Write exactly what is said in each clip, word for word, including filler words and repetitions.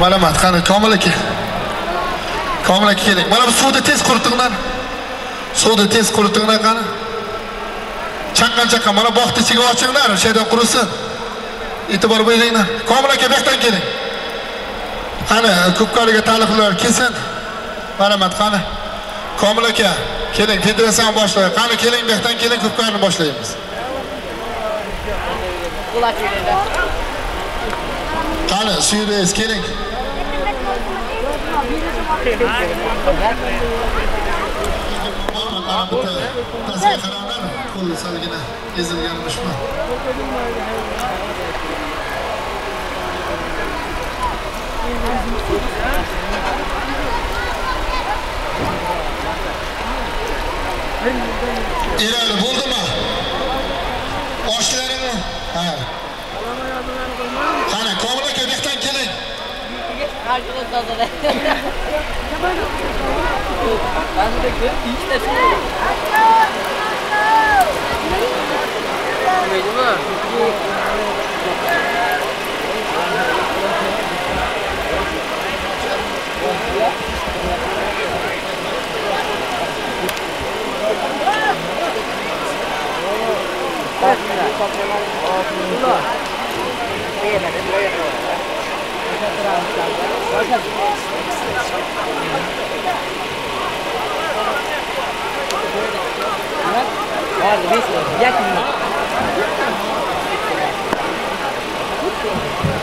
Mana mat, qani Komil aka. Komil aka keling. Mana bu suvni tez quritinglar. Suvni tez quritinglar qani. Chaqqan-chaqqan mana bog'ni ichiga ochinglar, o'sha yerda qurisin. E'tibor beringlar. Komil aka baqdan keling. Qani Ko'pkariga taalluqlar kelsin. Mana mat, qani. Komil aka, keling, federatsiyani boshlaymiz. Qani keling, baqdan keling, Ko'pkarni boshlaymiz. Qani suyingiz keling. İlerle buldu mu? Oşlarını mı? Ha. Hani Komil köpekten gelin.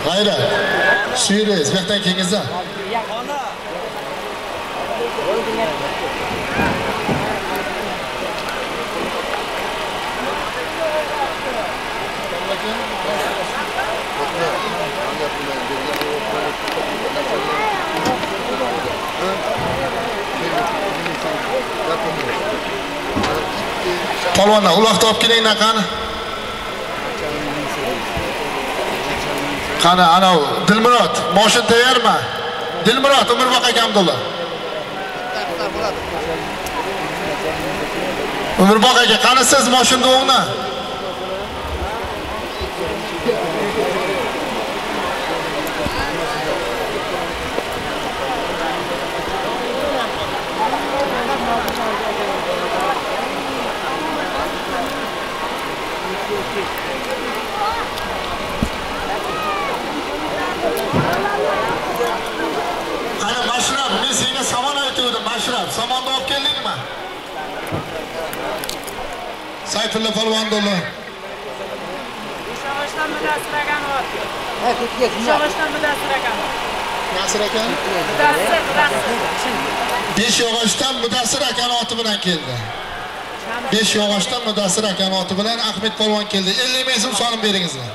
Hayır, şiiriz, bekten kengizden. Yapamıyorum. Polvonlar uloqni olib kelinglar qani. Qani anav Dilmurod, mashin tayyormi? Dilmurod Umurboq akamdo'lar. Umurboq aka, qani siz mashinda o'g'ni? Sayfullo Polvondo'lar. O'shaoshdan mudasiragan bor. Ha, ketdik. O'shaoshdan mudasiragan. Nasirakan? Mudasir, mudasir. besh yog'ochdan Mudasir akan oti bilan keldi. besh yog'ochdan Mudasir akan oti bilan Ahmed Polvon keldi. ellik ming so'm so'lim beringizlar.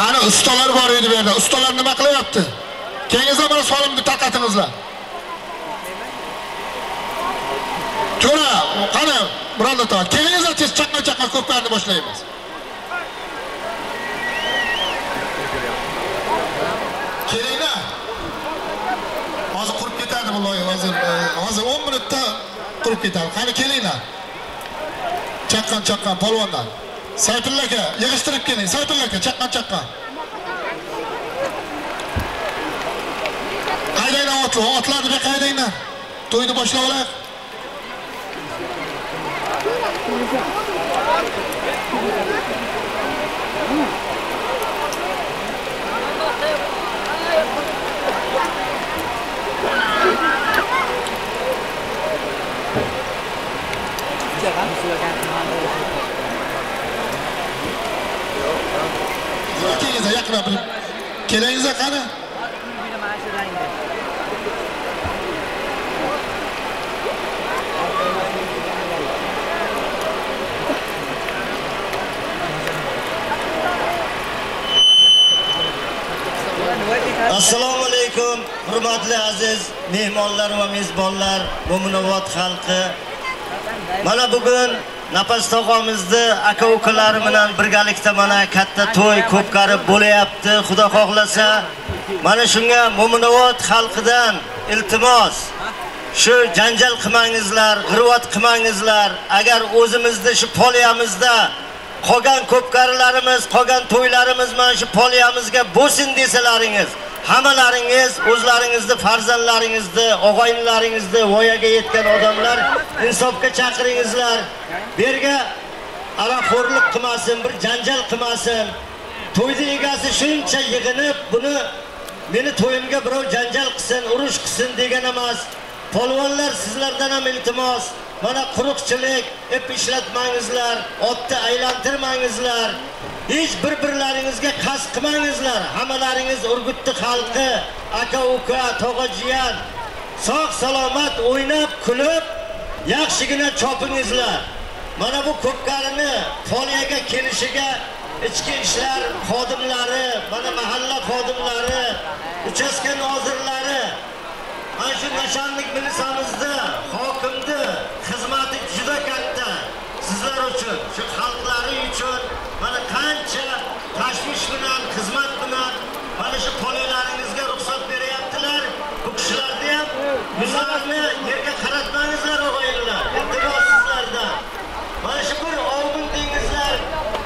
Qani ustalar bor edi bu yerda. Ustalar nima qilyapti? Kengizlar bana so'limni taqatingizlar. To'ra, qani, Murod ota, kelingizlar tez chaqqa-chaqqa ko'pkarni boshlaymiz. Kelinglar. Hozir qurib ketadi bu loyiha, hozir hozir o'n minutda qurib ketadi. Qani kelinglar. Chaqqan-chaqqan polvonlar. Sayfulla aka, yig'ishtirib keling. Sayfulla aka, chaqqan-chaqqan. Otlarni bir qaydinglar. To'yni boshlaymiz. Kelingizlar, yaqinroq bilib. Kelingizlar qani? Assalomu alaykum, hurmatli aziz mehmonlar va mezbonlar, Mo'minobod xalqi. Mana bugun Napas tog'amizda aka-ukalar bilan birgalikda mana katta to'y Ko'pkarib bo'layapti, xudo xohlasa. Mana shunga Mo'minobod xalqidan iltimos, shu janjal qilmangizlar, g'irvat qilmangizlar. Agar o'zimizda shu poliyamizda qolgan ko'pkarilarimiz, qolgan to'ylarimiz mana shu poliyamizga bo'sin desalaringiz, hammalaringiz o'zlaringizni, farzandlaringizni, og'aynilaringizni, voyaga yetgan odamlar insofga chaqiringizlar. Berga aroqxo'rlik qilmasin, bir janjal qilmasin. To'yda egasi shuncha yig'inib, buni meni to'yimga birov janjal qilsin, urush qilsin degan emas. Polvonlar, sizlardan ham iltimos, mana quruqchilik ep ishlatmangizlar, otni aylantirmangizlar. Hech bir-birlaringizga qasd qilmangizlar. Hammalaringiz Urgutni xalqi, aka-uka, tog'a-jiyan sog' salomat o'ynab, kulib, yaxshigina chopingizlar. Mana bu Ko'pkarini foliyaga kelishiga ichki ishlar xodimlari, mana mahalla xodimlari, uchastka nozirlari, mana shu nashanlik bilisamizda, hokimni xizmati juda katta. Sizlar uchun, shu xalqlari uchun mana qancha tashvish bilan, xizmat bilan mana shu poliyalaringizga ruxsat beryaptilar. Bu kishilarni ham yuzlarini yerga qaratmangizlar, o'g'aylar. Iltimos sizlardan. Mana shu bir ovmin dengizlar,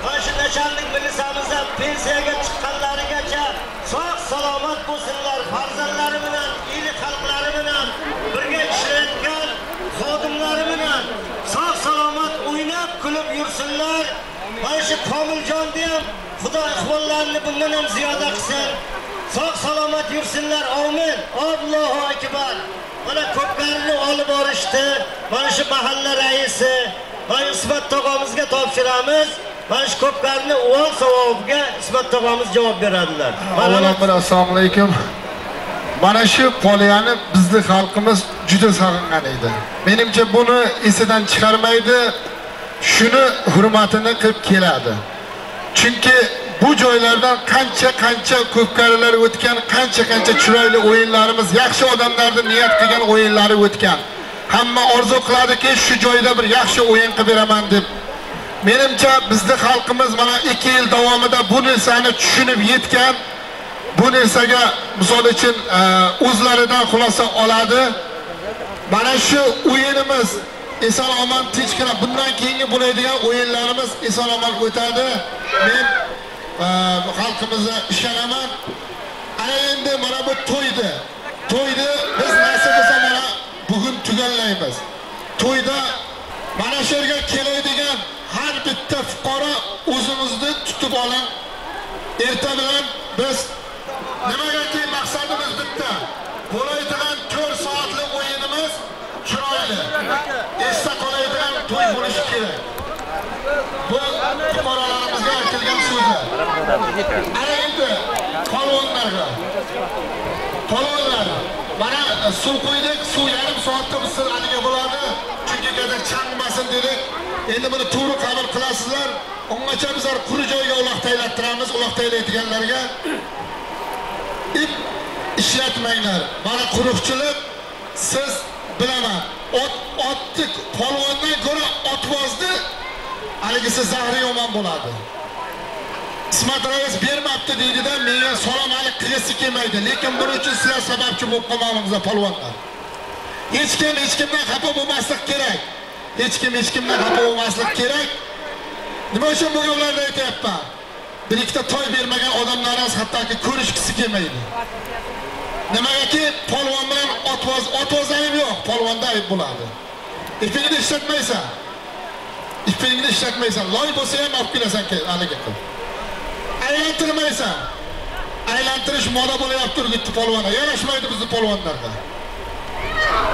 mana shu nashanlik bilisamizda pensiyaga chiqqanlarigacha sog' salomat bo'lsinlar, farzandlari bilan, el xalqlari bilan birga ishlayotgan xodimlari bilan sog' salomat o'ynab, kulib yursinlar. Mana shu Komiljon ham Xudo ihvollarini bundan ham ziyoda qilsin. Sog' salomat yursinlar. Amin. Allohu akbar. Mana Ko'pkarini olib borishdi. Mana shu mahalla raisi va Ismat tog'amizga topshiramiz. Mana shu Ko'pkarini o'z savobiga Ismat tog'amiz javob beradilar. Assalomu alaykum. Mana shu poliyani bizni xalqimiz juda sog'ingan edi. Menimcha buni esidan chiqarmaydi. Shuni hurmatini qilib keladi. Chunki bu joylardan qancha qancha ko'pkarilar o'tgan, qancha qancha chiroyli o'yinlarimiz, yaxshi odamlarning niyat qilgan o'yinlari o'tgan. Hamma orzu qiladiki, shu joyda bir yaxshi o'yin qilib beraman deb. Menimcha bizning xalqimiz mana ikki yil davomida bu narsani tushunib yetgan. Bu narsaga misol uchun o'zlaridan xulosa oladi. Mana shu o'yinimiz Eson omon tinchgina bundan keyingi bo'ladigan o'yinlarimiz eson omon o'tadi. Men xalqimizga ishonaman. Ana endi mana bu to'ydi. To'yni biz nasib bo'lsa mana bugun tugallaymiz. To'yda mana shu yerga keladigan har bitta fuqaro o'zimizni tutib oling. Ertaga bilan biz nimagaki maqsadimiz bitta. Bo'ladigan to'rt soatlik o'yinimiz chiroyli. Esda qoladigan to'y bo'lishi kerak. Bu fuqarolarimizga aytilgan so'zlar. Ana endi qolganlarga. Qolganlar mana suv qo'ydik, suv yarim soatda sizlarga bo'ladi. Chunki qada changmasin dedik. Endi buni to'g'ri qabul qilasizlar. Ungacha bizlar quri joyga uloqtaylattiramiz, uloqtaylaydiganlarga ip ishlatmanglar. Mana quruqchilik siz bilaman. Ot otdik polvondan ko'ra otvozni aligisi zahri yomon bo'ladi. Ismat rais bermabdi deydi-da, menga salomalik qilgisi kelmaydi. Lekin buning uchun sizlar sababchi bo'lib qolmaganingizlar polvonlar. Hech kim hech kimdan xafa bo'lmaslik kerak. Hech kim hech kimdan xafa bo'lmaslik kerak. Nima uchun bu gaplarni aytayapman? Bir ikkita toy bermagan odamlarimiz hattoki ko'rishkisi kelmaydi. Nimagaki polvon bilan otvoz otvozayib yo'q, polvonda ayib bo'ladi. Ipingni ishlatmaysan. Ipingni ishlatmaysan. Loy bo'lsa ham olib kelasan haliga qil. Aylantirmaysan. Aylantirish moda bo'layapti turibdi polvonga. Yarashmaydi bizning polvonlarga.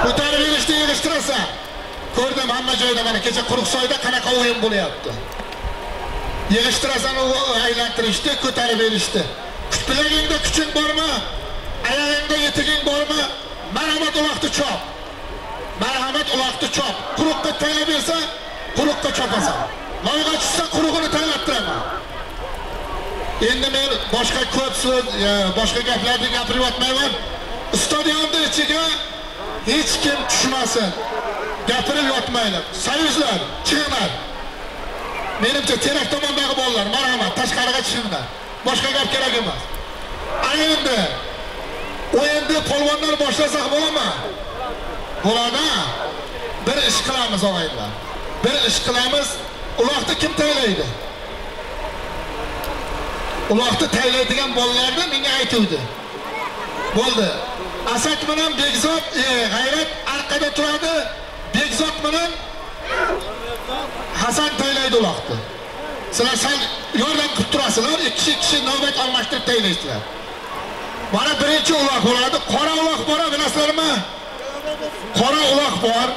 Ko'tarib yig'ishni yig'ishtirasan. Ko'rdim hamma joyda mana kecha Quruqsoyda qanaqa o'yin bo'layapti. Yig'ishtirasan u aylantirishdi, ko'tarib berishdi. Kuchbilagingda kuching bormi? Ayog'ingda yetiging bormi? Marhamat uloqni chop. Marhamat uloqni chop. Quruqqa taylab bersa, quruqqa chopasan. Loyga tushsa quruqini taylab turaman. Endi men boshqa ko'p so'z, boshqa gaplarni gapirib o'tmayman. Stadionni ichiga hech kim tushmasin. Gapirib yotmaylar. Soyuzlar, chiqinglar. Menimcha terak tomondagi bolalar, marhamat tashqariga chiqinglar. Boshqa gap kerak emas. Endi o'yinni polvonlar boshlasak bo'ladimi? Bo'ladi. Bir ish qilamiz og'aylar. Bir ish qilamiz. Uloqni kim taylaydi? Uloqni taylaydigan bolalarni menga aytuvdi. Bo'ldi. Asad bilan Begzod, G'ayrat orqada turadi. Begzod bilan Hasan taylaydi uloqni. Sizlar sal yordam qilib turasizlar, ikki kishi navbat almashtirib taylaysizlar. Mana birinchi uloq bo'ladi, qora uloq bor, bilasizlarmi? Qora uloq bor.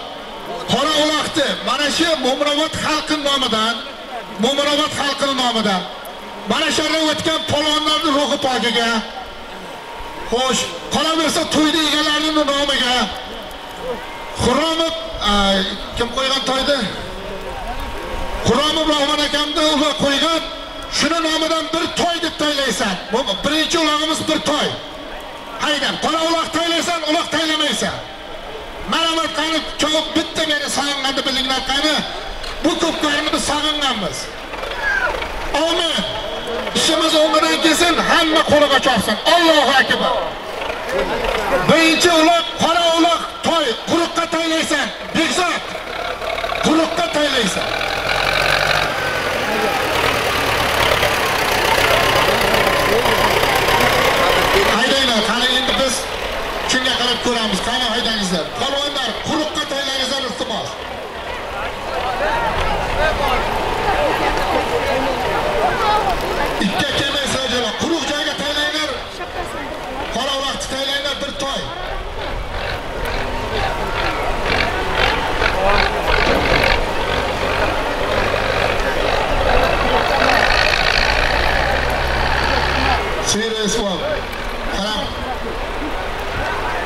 Qora uloqni mana shu Mo'minobod xalqi nomidan, Mo'minobod xalqi nomidan mana shu yerga o'tgan polvonlarning ruhi pokiga, xo'sh, qolaversa to'yda egalarining nomiga Xurromov kim qo'ygan to'yda? Xurromov Rahmon akamda ular qo'ygan shuni nomidan bir to'y deb taylaysan. Bu birinchi uloqimiz bir to'y. Haydan qora uloq taylaysan, uloq taylamaysan. Ma'lumot qanib cho'p bitta meni sog'inganda bilinglar qani. Bu ko'pkarini biz sog'inganmiz. Amin. İşimiz o'ngdan kelsin, hamma qo'liga chopsin. Allohu akbar. Birinchi uloq qora uloq to'y, quruqqa taylaysan. Begzod. Quruqqa taylaysan. Haydanglar, qani endi biz shunga qarab ko'ramiz. Qani haydangizlar. Polvonlar quruqqa taylangizlar iltimos. Ikki kema so'jala quruq joyga taylanglar. Qora vaqt taylanglar bir to'y. Serious one. Qaram.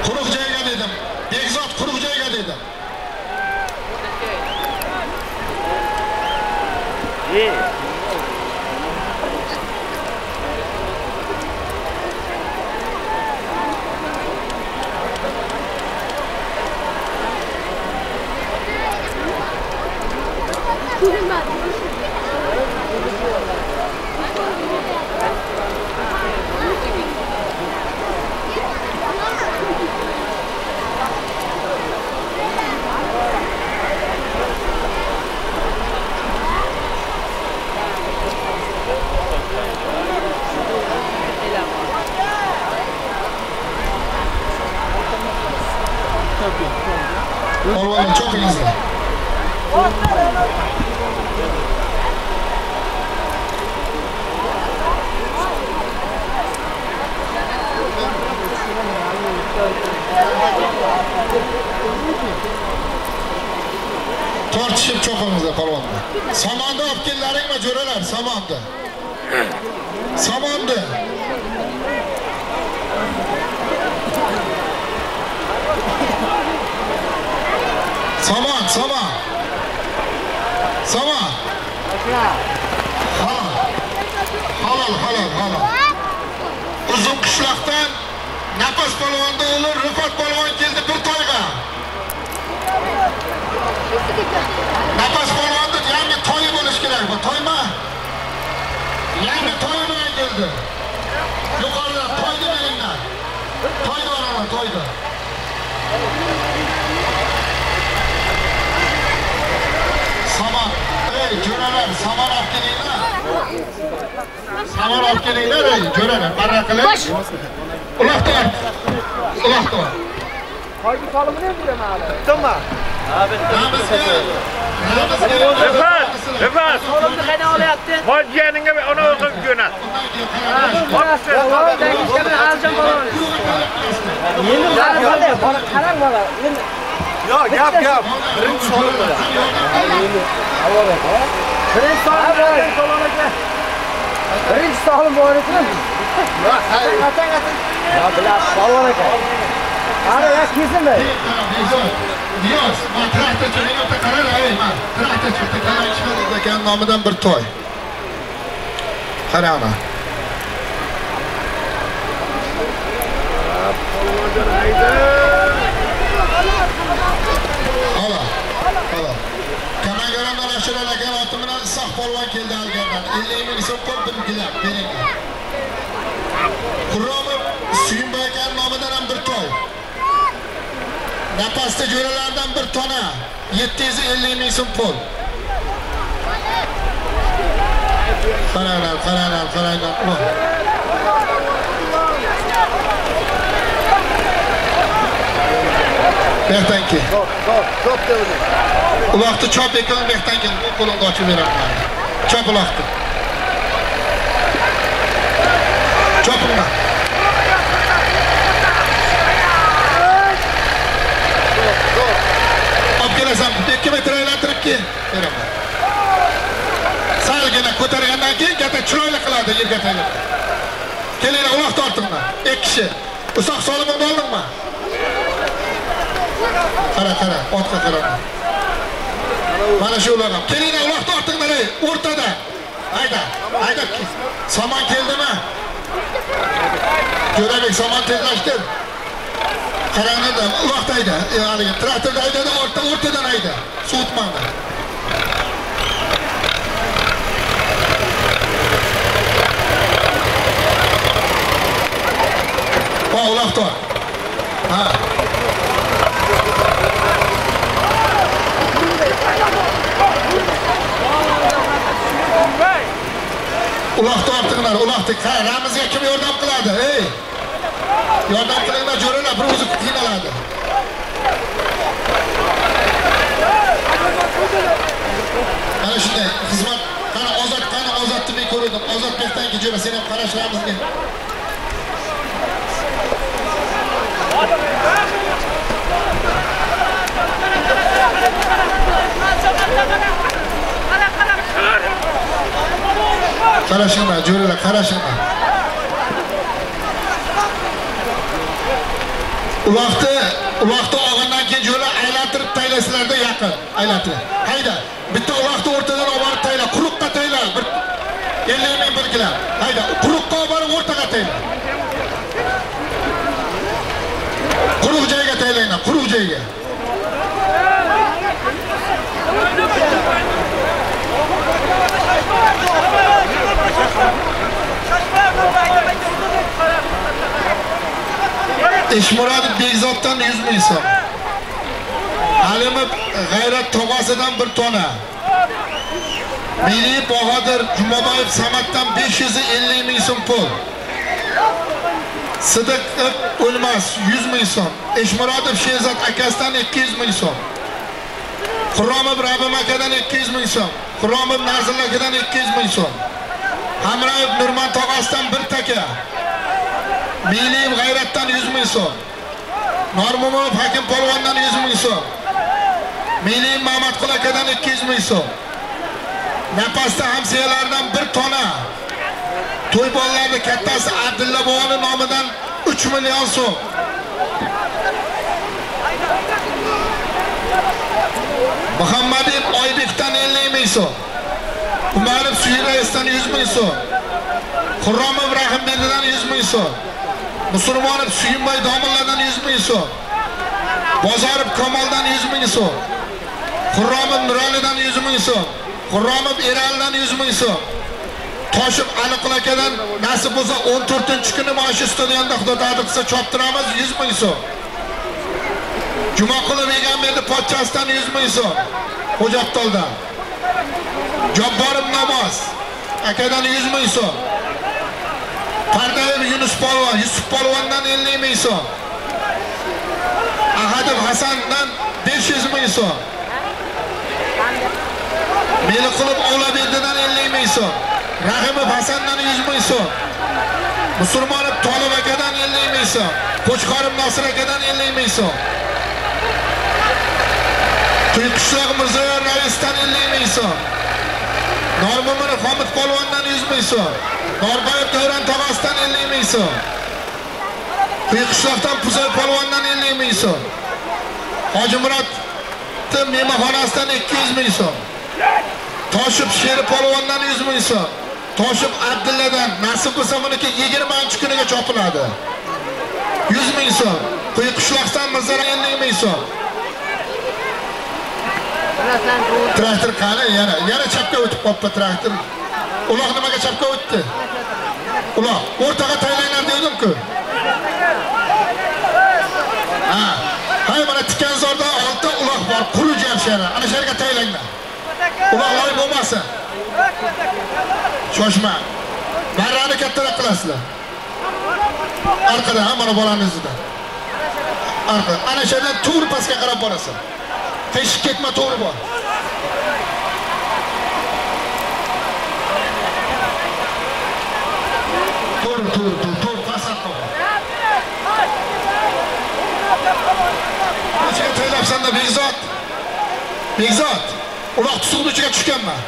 Quruq joyga dedim. Begzod quruq joyga dedim. Ye. Orvan'ın çok hızlı. Torçişip çok hızlı Orvan'da. Samanda öpkelerin mi görürler? Samanda. Samanda. Saman, saman. Saman. Halal. Halal, halal, halal. Uzun kışlaktan Napas balvanda olur, Rıfat balvan geldi bir toyga. Napas balvanda yangi toyu buluş gerek. Bu toy mu? Yangi toyu buluş geldi. Yukarıda toydu benimler. Toydu oralar, toydu. Saman, ey göreler, saman afkeneyler. Saman afkeneyler, ey göreler. Bana kılıç. Ulak da var. Ulak da var. Haydi kalımı ne bileyim abi? Bitti mi? Ha bitti. Namız gel. Namız gel. Rıfat, Rıfat. Solumda kene ola yaptı. Hocayanınca onu okuyup yönel. Orası. Ben işlemini alacağım onu. Yeni mi? Bana karan bana. Yok, yap, yap. Birinci sorun mu? Birinci sorun mu? Birinci sorun mu oynatılır mı? Yok, hayır. Atan, atan. Ya, bilal, sallan eken. Ana, ya, kesin mi? Diyos, ben trakta çöreğim yokta karar ayayım. Trakta çöreğim yokta karar ayayım. Kendi namıdan bir toy. Hadi ana. Hala, hala. Kamagarandan aşırı lagen atımına sağ polvan geldi algandan. elli ming so'm ko'pdim gilar, beringlar. Qurromov Suyunboykan nomidan ham bir toy. Napasda jo'ralardan bir tona yetti yuz ellik ming so'm pul. Qaranglar, qaranglar, qaranglar. Mehtan ki. Ulaktı çöp ekranı mehtan ki. Bu kolunda açı veren var. Çöp ulaktı. Çöp ulaktı. Abgelesem iki metre eğlendirip ki. Sağlıkına kutarıyandan ki. Gete çırayla kılardı. Geleyle ulaktı ortamda. İki kişi. Usak solumun oldun mu? Qara, qara, ortga qarang. Mana shu ularga. Kelinglar, uloqni ortinglar, o'rtada. Hayda, hayda. Saman keldimi? Jo'rabek saman tezlashtir. Qaranglar, uloqni hayda. Hali traktorda haydada, orta o'rtadan hayda. So'tmanglar. Ha, uloqni. Ha. Ulaqda ortiqlar, ulaqda. Ha, Ramizga kim yordam qiladi? Ey! Yordam qilinglar, jo'ralar, bir o'zi qiynaladi. Mana shunday xizmat, qani Ozod, qani Ozodni men ko'rdim. Ozod bekdan kecha sen ham qarash Ramizga. Karışınlar, cürüler, karışınlar. Ulaqda, ulaqda oğundan ki cürüler aylatırıp taylasilerde yakın, aylatır. Hayda, bitti ulaqda ortadan obarıp tayla, kurukka tayla, elli ming birgiler. Hayda, kurukka obarıp ortaga tayla. Kuruq joyga taylayna, kuruq joyga. Eşmurad Begzat'tan yüz bin so'm. Alimov G'ayrat Tog'asidan bir tona. Meli Bahadır Jumabayev Samat'dan besh yuz ellik ming so'm pul. Sidiq O'lmas yuz ming so'm. Eşmuradov Shehzod akasidan ikki yuz ming so'm. Qurromov Rabim akadan ikki yuz ming so'm. Qurromov Nazil akadan ikki yuz ming so'm. Hamrayev Nurman tog'asidan bir taka. Meliyev G'ayratdan yuz ming so'm. Normumonov Hakim Polvondan yuz ming so'm. Meliyev Mamatqul akadan ikki yuz ming so'm. Napasda hamsiyalardan bir tona. To'ybollarning kattasi Abdulla boboning nomidan uch million so'm. Muhammadiyev Oybekdan ellik ming so'm. Umarov Suyraysdan yuz ming so'm. Qurromov Rahimberdidan yuz ming so'm. Musurmonov Suyunboy Domilladan yuz ming so'm. Bozorov Kamoldan yuz ming so'm. Qurromov Nuralidan yuz ming so'm. Qurromov Eralidan yuz ming so'm. Toshib Aliqulakadan nasib bo'lsa o'n to'rtinchi kuni maosh stadionda xudo ta'dirsa choptiramiz yuz ming so'm. Jumoqulov Begamberdov Pochchasidan yuz ming so'm. Xo'jaqtoldan. Jabborov Namoz akadan yuz ming so'm. Pardayev Yunus Polvon, Yusuf Polvondan ellik ming so'm. Ahadov Hasandan besh yuz ming so'm. Meliqulov Avlobekdan ellik ming so'm. Rahimov Hasandan yuz ming so'm. Musulmonov Tolib akadan ellik ming so'm. Qo'chqorov Nosir akadan ellik ming so'm. To'yqushloq Mirzoyor Raisdan ellik ming so'm. Normumonov Hamid Polvondan yuz ming so'm. Norboyev Davron tog'asidan ellik ming so'm. To'yqushloqdan Puzoy Polvondan ellik ming so'm. Hojimurod mehmonxonasidan ikki yuz ming so'm. Toshib Sheripolvondan yuz ming so'm. Toshib Abdulladan nasib bo'lsa buniki yigirmanchi kuniga chopiladi. yuz ming so'm. Qo'yqushloqdan Mirzara ellik ming so'm. Traktor qani yana yana chapga o'tib qoppa traktor. Uloq nimaga chapga o'tdi? Uloq o'rtaga taylanlar dedim-ku. Ha, hay mana Tikanzorda olti uloq bor, quru jamshara. Ana sherga taylanlar. Uloqlar bo'lmasa shoshma. Barrani kattaroq qilasizlar. Orqada ham mana bolaningizda. Orqa. Ana sherdan to'g'ri pastga qarab borasan. Teshib ketma, to'g'ri bor. To'g'ri, to'g'ri, to'g'ri pasat qol. Qancha to'ylabsan-da Begzod? Begzod. Uloq tusuqni ichiga tushganman.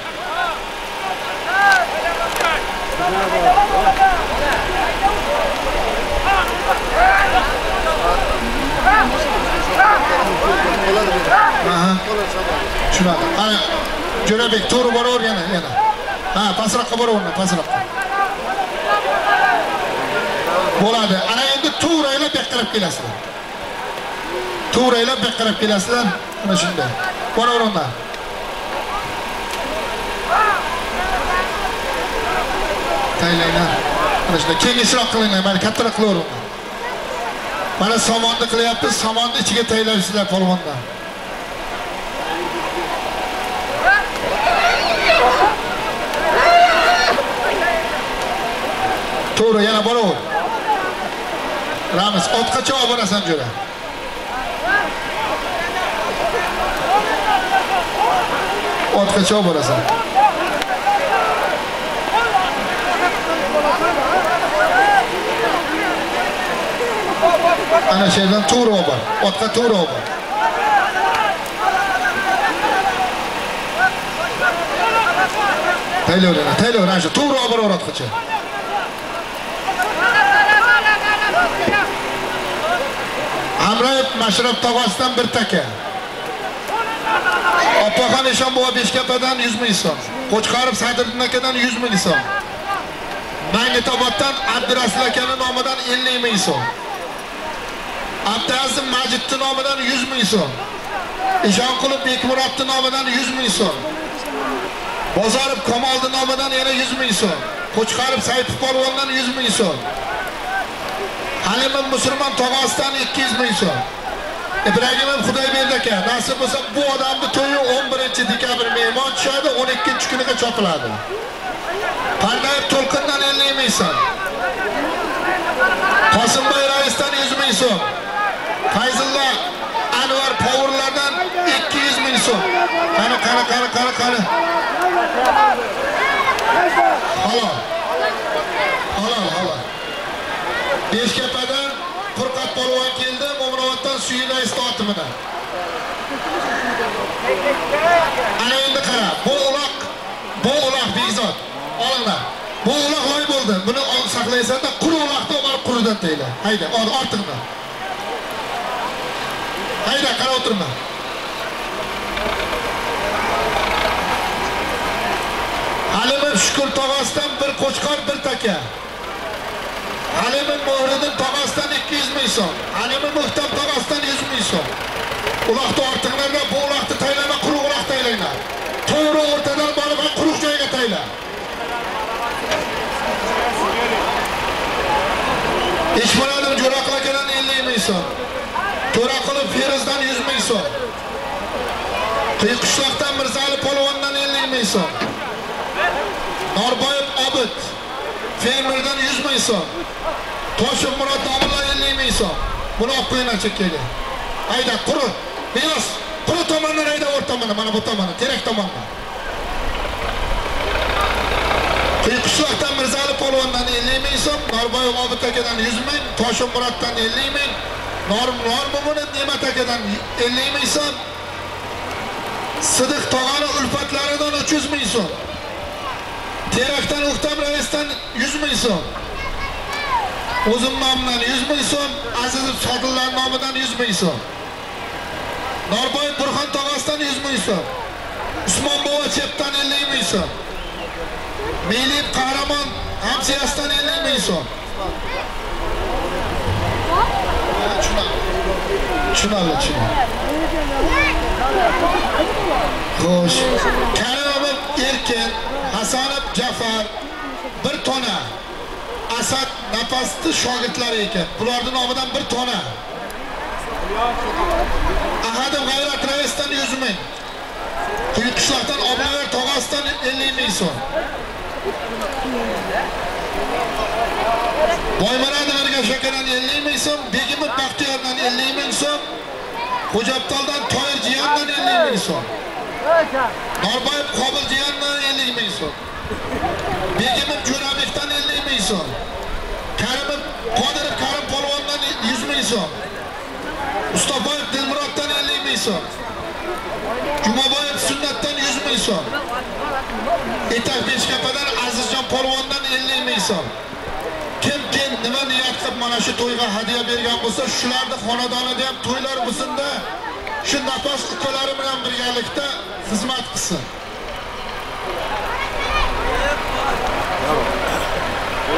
Aha. Tushunadi. Qani, Jo'rabek to'g'ri boraver yana, yana. Ha, pastroqqa boraverma, pastroqqa. Bo'ladi. Ana endi to'g'ri aylab beqirib kelasizlar. To'g'ri aylab beqirib kelasizlar. Mana shunday. Boraverma. Taylaylar. Mana shunday kengishroq qilinglar, mana kattaroq qilaverib. Mana somonni qilyapmiz, somonni ichiga taylaysizlar polvondan. To'g'ri, yana boraver. Ramiz, otqacha olib borasan jo'ra. Otqacha olib borasan. Ana sherdan to'g'ri olib bor. Otqa to'g'ri olib bor. Tayyorlar, tayyorlar, ana shu to'g'ri olib bor otqacha. Hamrayev Mashrab tog'asidan bir taka. Oppoxon Eshonbobo Beshkapadan yuz ming so'm. Qo'chqorov Sadriddin akadan yuz ming so'm. Mangitoboddan Abdurasul akaning nomidan ellik ming so'm. Abdazim Majidning nomidan yuz ming so'm. Ishonqulov Bekmurodning nomidan yuz ming so'm. Bozorov Kamolning nomidan yana yuz ming so'm. Qo'chqorov Saidov Polvondan yuz ming so'm. Halimim Musulmon Tog'astan ikki yuz ming so'm. İbragimim Xudoybek aka, nasib bo'lsa bu odamning to'yi o'n birinchi dekabr mehmon tushadi, o'n ikkinchi kuniga chopiladi. Pardayev To'lqindan ellik ming so'm. Qosimboy Raisdan yuz ming so'm. Fayzulla Anvar Powerlardan ikki yuz ming so'm. Qani qani qani qani qani. Halol. Halol, halol. Beshkapadan Qurqat polvon keldi, Mo'minovotdan Suyinay statimidan. Ana endi qara, bu uloq, bu uloq bezot. Olinglar. Bu uloq loy bo'ldi. Buni saqlaysan-da, qul uloqni o'marib quridan deylar. Hayda, ortiqdan. Hayda, qara o'tirma. Halimim Shukur tog'asidan bir qo'chqor, bir taka. Halimim Mo'ridin tog'asidan ikki yuz ming so'm. Halimim Muhtam tog'asidan yuz ming so'm. Uloqni ortiqlarga, bu uloqni taylama, quruq uloq taylanglar. To'g'ri o'rtadan borib, quruq joyga tayla. Ishmoladim Jo'raquladan ellik ming so'm. To'raqulov Ferozdan yuz ming so'm. Qiyiqishloqdan Mirzali Polvondan ellik ming so'm. Norboyev Obid Fermerdan yuz ming so'm. Toshib Murod Domilla ellik ming so'm. Buni olib qo'yinglar chekkaga. Hayda, quri. Meros, quri tomondan hayda o'rtamana, mana bu tomondan, terak tomondan. Qiyiqishloqdan Mirzali Polvondan ellik ming so'm, Norboyev Obid akadan yuz ming, Toshib Muroddan ellik ming, Norm Normumuni Ne'mat akadan ellik ming so'm. Sidiq Tog'ani ulfatlaridan uch yuz ming so'm. Terakdan O'xtam Raisdan yuz ming so'm. O'zim nomidan yuz ming so'm, Azizov Shodillar nomidan yuz ming so'm. Norboyev Burxon tog'asidan yuz ming so'm. Usmon bobo Chepdan ellik ming so'm. Melib Qahramon Hamsiyasidan ellik ming so'm. Tushunarli, tushunarli. Xo'sh. Karimov Erkin, Hasanov Jafar, bir tona. Asad Nafasning shogirdlari ekan. Bularning nomidan bir tona. Ahadov G'ayrat Raisdan yuz ming. Quyuqishloqdan Oblover tog'asidan ellik ming so'm. Boymarad Ergashakadan ellik ming so'm, Begimov Baxtiyordan ellik ming so'm, Xo'jabdoldan Toyir Jiyondan ellik ming so'm. Norboyev Qobil Jiyondan ellik ming so'm. Begimov Jo'rabekdan ellik ming so'm. Karimov Qodirov Karim Polvondan yuz ming so'm. Mustafoyev Dilmuroddan ellik ming so'm. Jumaboyev Sunnatdan yuz ming so'm. Etak Beshkapadan Azizjon Polvondan ellik ming so'm. Kim-kim nima niyat qilib mana shu to'yga hadiya bergan bo'lsa, shularni xonadonida ham to'ylar bo'lsin-da, shu Nafas ukalari bilan birgalikda xizmat qilsin.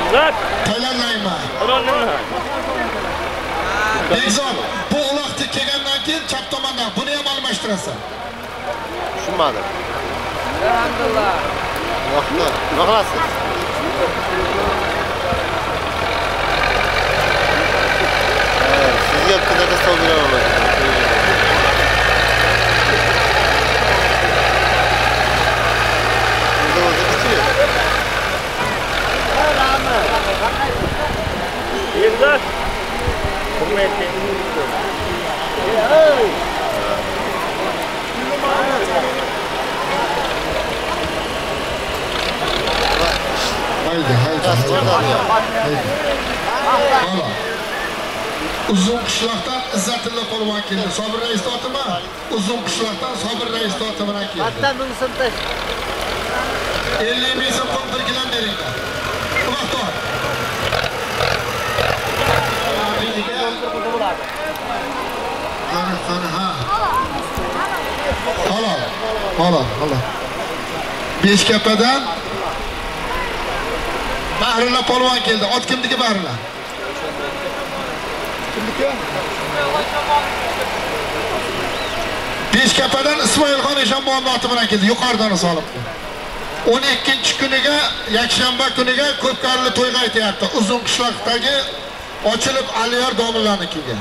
Izzat, tayyorlayman. Bekzor, bu uloqni kelgandan keyin chap tomondan buni ham almashtirasan. Tushunmadim. Alhamdulillah. Vaqtni nima qilasiz? Sizga qanaqa savol beraman? Izzat, hurmatli. Ey! Haydi, haydi, haydi. Uzun qishloqdan Izzatilla Polvon keldi. Sobir rais otimi? Uzun qishloqdan Sobir rais otimidan keldi. Hattan ming so'm tash. ellik ming so'm qo'yib birgilan beringlar. Vaqtor. Qani, qani, ha. Halol. Halol, halol. Beshkapadan Bahrulla Polvon keldi. Ot kimniki Bahrulla? Beshkapadan Ismoilxon Eshonboyevning oti bilan keldi, yuqoridan solibdi. o'n ikkinchi kuniga, yakshanba kuniga Ko'pkarilik to'yga aytayapti. Uzun qishloqdagi Açılıp alıyor domuzlarnikiga.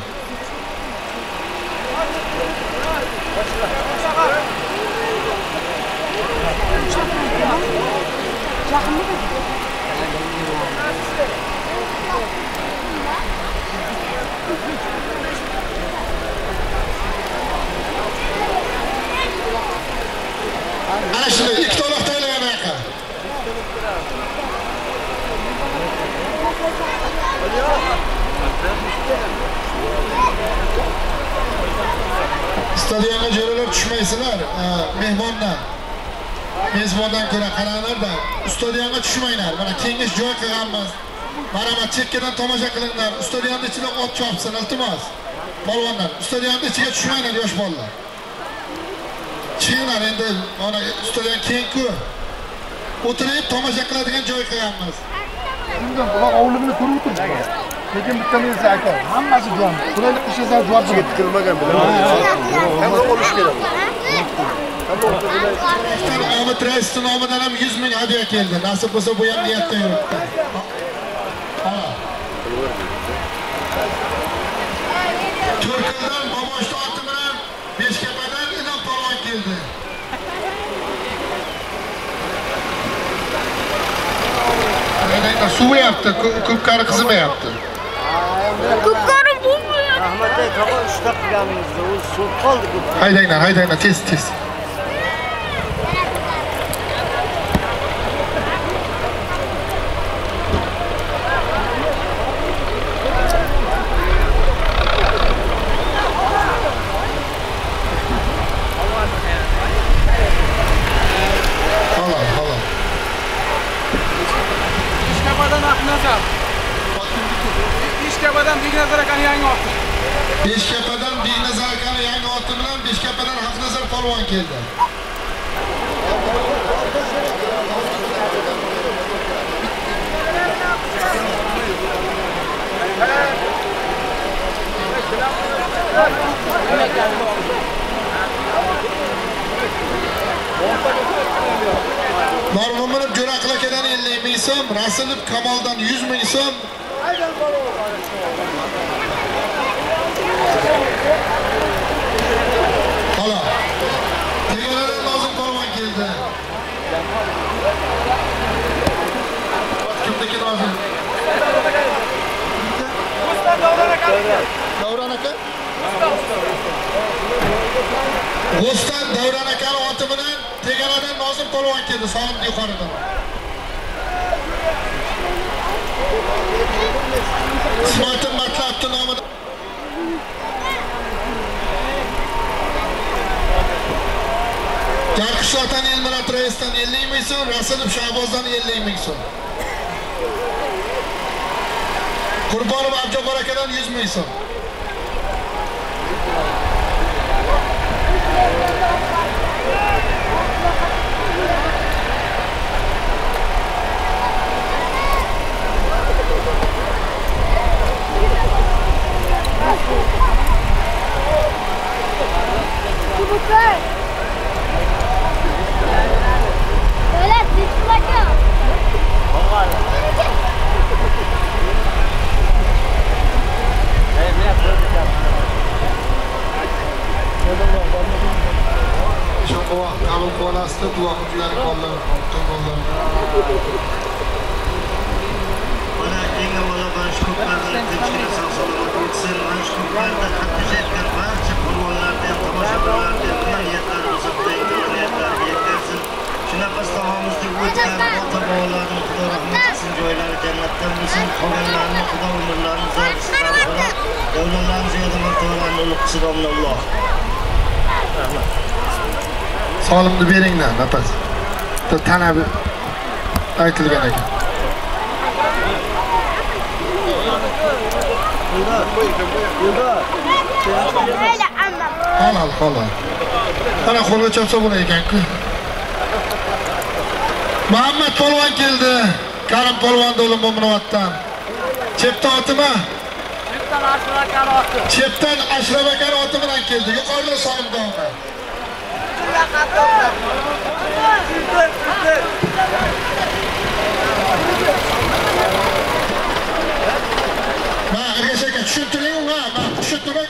Ana şimdi iki taraftan yanaka. Stadionga jo'ralar tushmaysilar, mehmondan. Mezbondan ko'ra qaranglar-da, stadionga tushmanglar. Mana kengash joy qilganmiz. Mana chekkadan tomosha qilinglar. Stadionni ichida ot chopsin, iltimos. Polvonlar, stadionni ichiga tushmanglar yosh bolalar. Chiqinglar endi, mana stadion keng-ku. O'tirib tomosha qiladigan joy qilganmiz. Bundan bular avlumni ko'rib o'tiribdi. Lekin bittamiz aytay, hammasi jon. Qulaylik qilsanglar javob yetkilmagan bilaman. Hamma olish kerak. Ahmet Reis'in nomidan ham yuz ming hadiya keldi. Nasib bo'lsa bu ham niyatda yuribdi. Turklardan Boboshta oti bilan Beshkapadan Inom polvon keldi. Ana suv yaptı, Kopkari kızım yaptı. Kopkari bu mu? Ahmet Bey kafa üç dakika'mızda o suv kaldı Kopkari. Haydaylar, haydaylar, tez tez. Beshkapadan Beynazar akani yangi oti bilan Beshkapadan Haqnazar polvon keldi. Marhumini Jo'raqilakadan ellik ming so'm, Rasulov Kamoldan yuz ming so'm. Hala. Tegelerden lazım parmak geldi. Kimdeki lazım? Usta Davranaka. Davranaka? Usta Davranaka atımının tegelerden lazım parmak geldi. Sağın yukarıdan. İsmat'ın matla attı namıdan. Yarkışlatan Elmirat Reis'ten ellik ming so'm, Rasulov Shahbozdan ellik ming so'm. Qurbonov Abjoqor akadan yuz ming so'm. Solimni beringlar, napas. Tana aytilgan ekan. Halol, halol. Ana qo'lga chopsa bo'lar ekan-ku. Muhammad polvon keldi. Karim polvon Do'li Mo'minovatdan. Chepdan otima. Chepdan Ashrafakar oti. Chepdan Ashrafakar oti bilan keldi. Yuqorida Solimdonga. Bak tushuntiring unga, mana tushuntirib,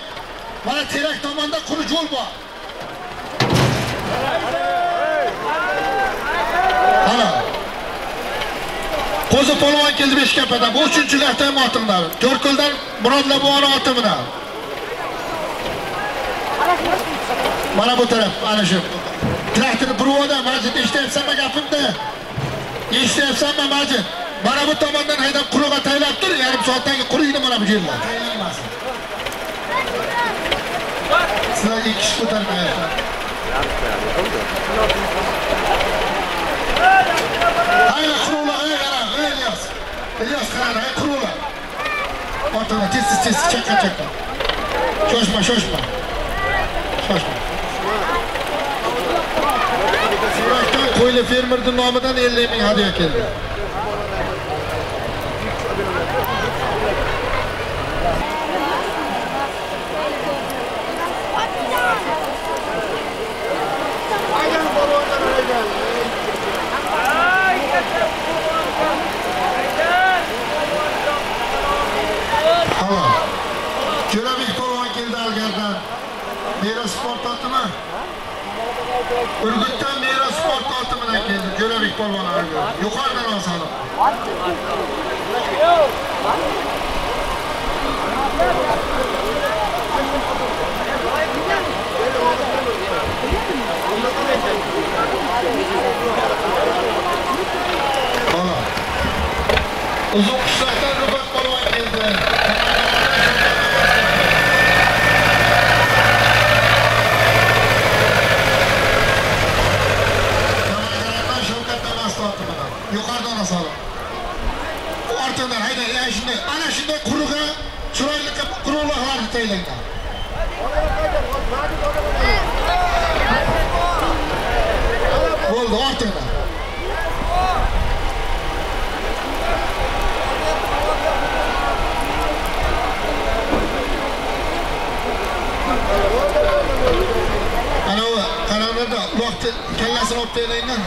mana terak tomonda quruq yo'l bor. Ana. Qo'zi polvon keldi Beshkapada, bu uchinchi-gatdan motimlar, to'rtqildan Murodlar bor oti bilan. Mana bu taraf, ana shu. Traktorni buroda, Majid eshityapsanmi gapimni? Eshityapsanmi Majid? Mana bu tomondan haydab quruqqa taylab tur, yarim soatdan keyin quruqni mana bu yerda. Taylanmasin. Sizlar ikki kishi ko'tarmayapsiz. Ayla quruqlar, ayla, ayla. Ilyos qarang, ay quruqlar. Ortaga tez-tez chaqqa-chaqqa. Shoshma, shoshma. Shoshma. Qo'yli fermerning nomidan ellik ming hadiya keldi. Urgutdan Meros sport otimidan keldi, Jo'rabek polvonlarga. Yuqoridan olsam. Ana. Uzoq qishloqdan Rubat polvon keldi. Oldu ortada. Ana o karanlarda uloqni kallasini olib taylayman.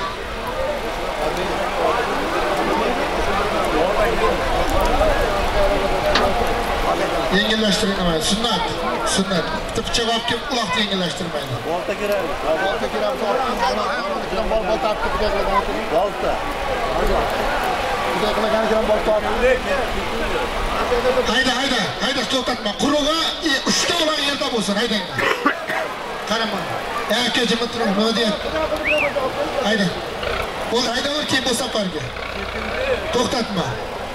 Yengilashtirmaydi. Sunnat, sunnat. Bitta pichoq olib kelib uloqni yengillashtirmaydi. Bolta kerak. Bolta kerak. Bolta bolta tartib kerak. Bolta. Uzoqlagan kerak bolta. Hayda, hayda. Hayda, to'xtatma. Qurug'i uchta o'lan yerda bo'lsin, haydang. Qarama. Erkak jimib turib, nima deyapti? Hayda. Bo'l, hayda, o'rki bu safarga. To'xtatma.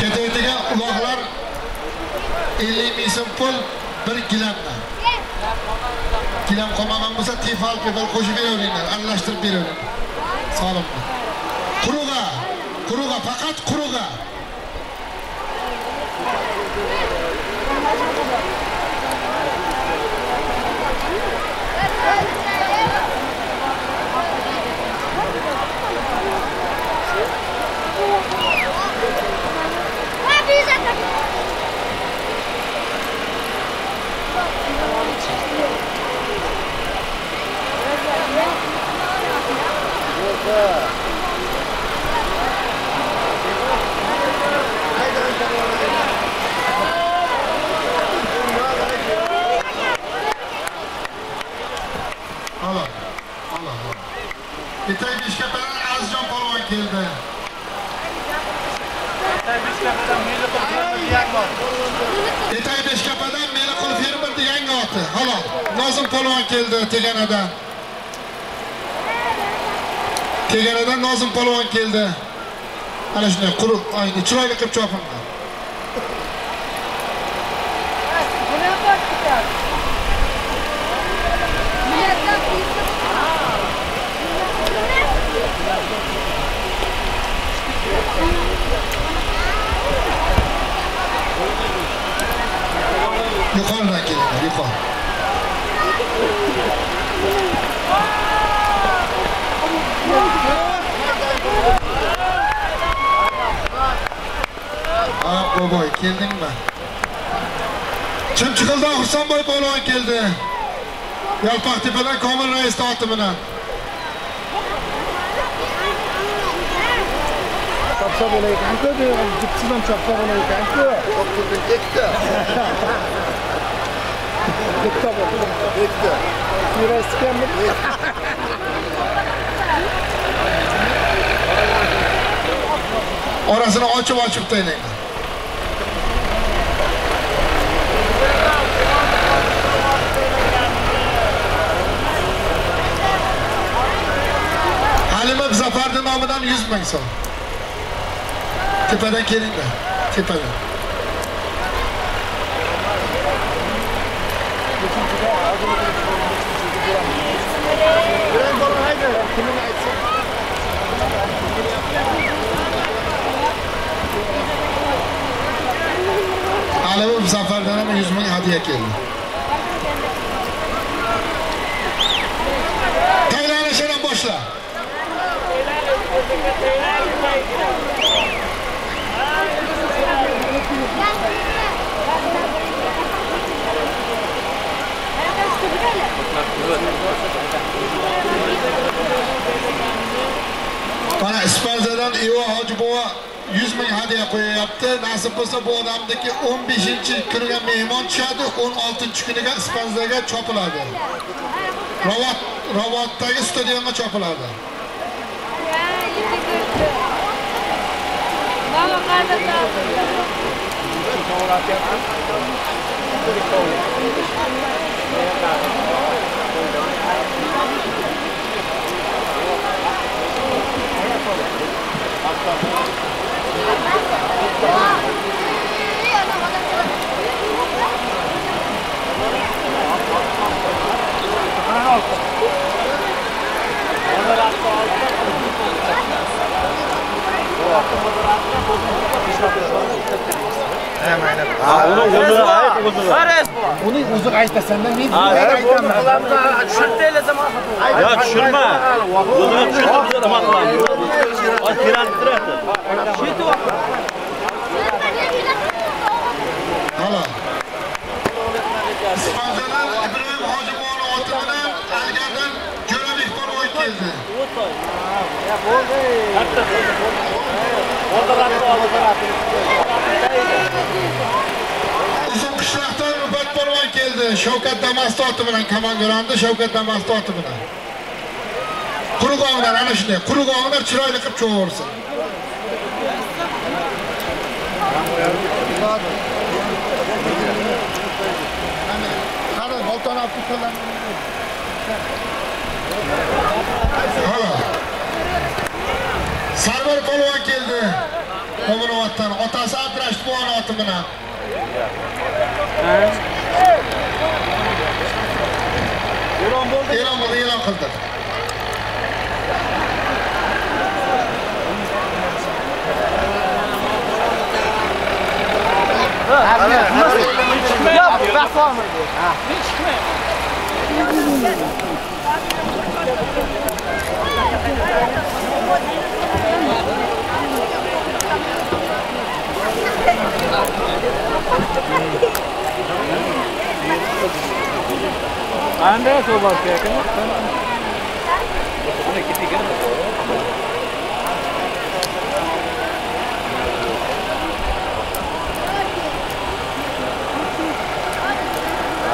ketaydigan uloqlar ellik ming so'm pul bir gilamdan. Gilam qolmagan bo'lsa, tifal pul qo'shib beraveringlar, aralashtirib beraveringlar. Sog'lom. Quruqqa, quruqqa faqat quruqqa. Teganadan Teganadan Nozim polvon keldi. Ana shunday quruq oyni chiroyli qilib chopildi. Boboy, keldingmi? Chimchiqildan Husanboy polvon keldi. Yalpoqtepadan Komil rais oti bilan. Chopsa bo'lar ekan-ku, jipsiz ham chopsa bo'lar ekan-ku. To'pni ketdi. Ketdi. Ketdi. Yuraskanmi? Orasini ochib-ochib taylaydi. Halimov Zafarning nomidan yuz ming so'm. Tepadan kelinglar, tepadan. Halimov Zafardan ham yuz ming hadiya keldi. Taylanishni boshla. Mana Isparzadan Eva Hojibova yuz ming hadiya qo'yapti. Nasib bo'lsa bu odamdagi o'n beshinchi kuniga mehmon tushadi, o'n oltinchi kuniga Isparzaga chopiladi. Ravot Ravotdagi stadionga chopiladi. Bunu uzun aytasan da men aytaman. Tushirtaylasam xato. Yo, tushirma. Buni tushirib nima qilamiz? Otirib turadi. Shetib. Mana. Ispanjalar Ibrohim Hojibovni otidan Algardan Jo'rabek polvon keldi. Ya bo'ldi. Katta bo'ldi. Uzunqishloqdan Rubat polvon keldi. Shavkat Damas oti bilan komandorandi, Shavkat Damas oti bilan. Quruqoqlar ana shunday, quruqoqlar chiroyli qilib cho'g'irsin. Ana, qara boltani olib qo'ylar. Sarvar polvon keldi. Qo'minovatdan otasi Abdurash polvon oti bilan. E'lon bo'ldi, e'lon bo'ldi, e'lon qildi. Anda sobat ya kan? Boleh ketiga.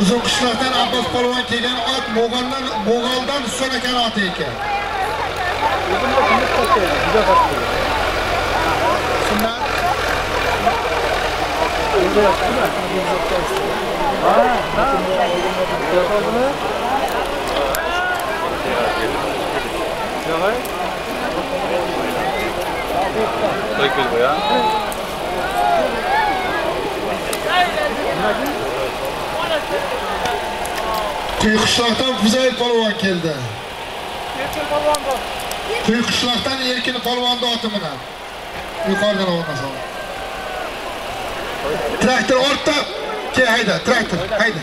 Uzunqishloqdan Abbos polvon kelgan ot Mo'g'oldan Mo'g'oldan Husan aka oti ekan. O'zimda kimlik qotdi, juda qotdi. Shundan Kıykışlaktan güzel palvan geldi. Kıykışlaktan erkin palvandı atımına. Yukarıdan olmaz oldu. Traktör orta. Ke hayda, traktör. Hayda.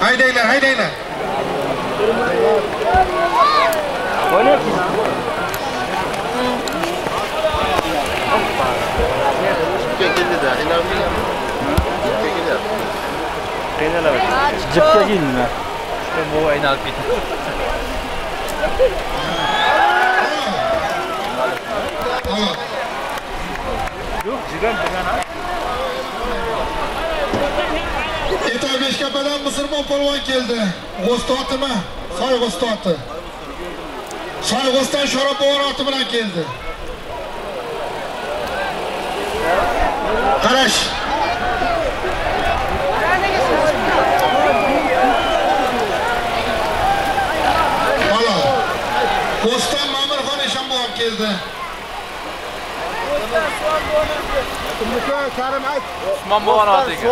Haydaylar, haydaylar. Böyle ki. Çekildi de, inanmıyor. Çekildi. Kenala. Cipte gitme. Bu aynal gitti. Tamam. Yok, cigan cigan ha. Yeter Beşkepe'den Mısırman polvan geldi. Gostu atımı, say gostu atı. Say gostan şarap boğar atımına geldi. Karaş. Hala. Gostan Mamirhan eşen boğar geldi. Osman Boğan atı geldi.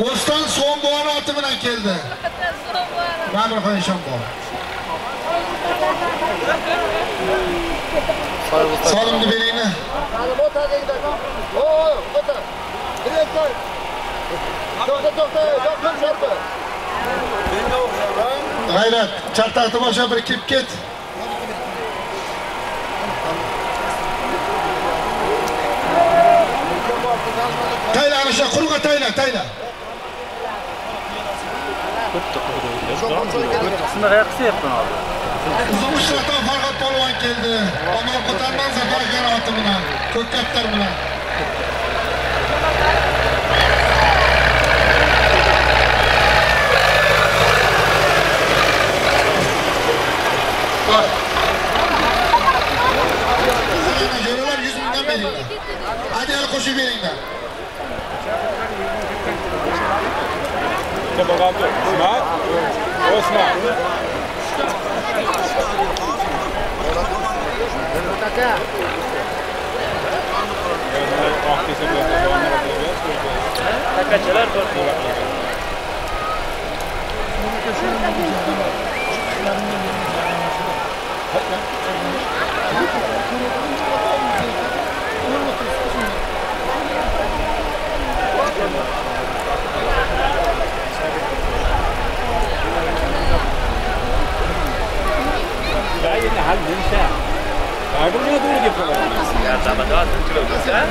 Osman Soğan Boğan atı bilen geldi. Memur Kayışan Boğan. Salımdı bileğine. Gayret, çartahtı başa bir kip git. Tayla Arışa, kulga Tayla, Tayla. Kısımlar yakısı yaptın abi. Uzunmuşluktan Farhat Polvan geldi. Amal Kutan'dan Zafer Karat'ı buna. Kökkatlar buna. Bak. Görüyorlar yüz binden belirler. Hadi el koşu verin. Ne bakalım? Osman, Osman. Takaçlar var. Dayın hal neyse. Ağırlığı doğru yapıyorlar. Ya sabah da çıkıyoruz ha.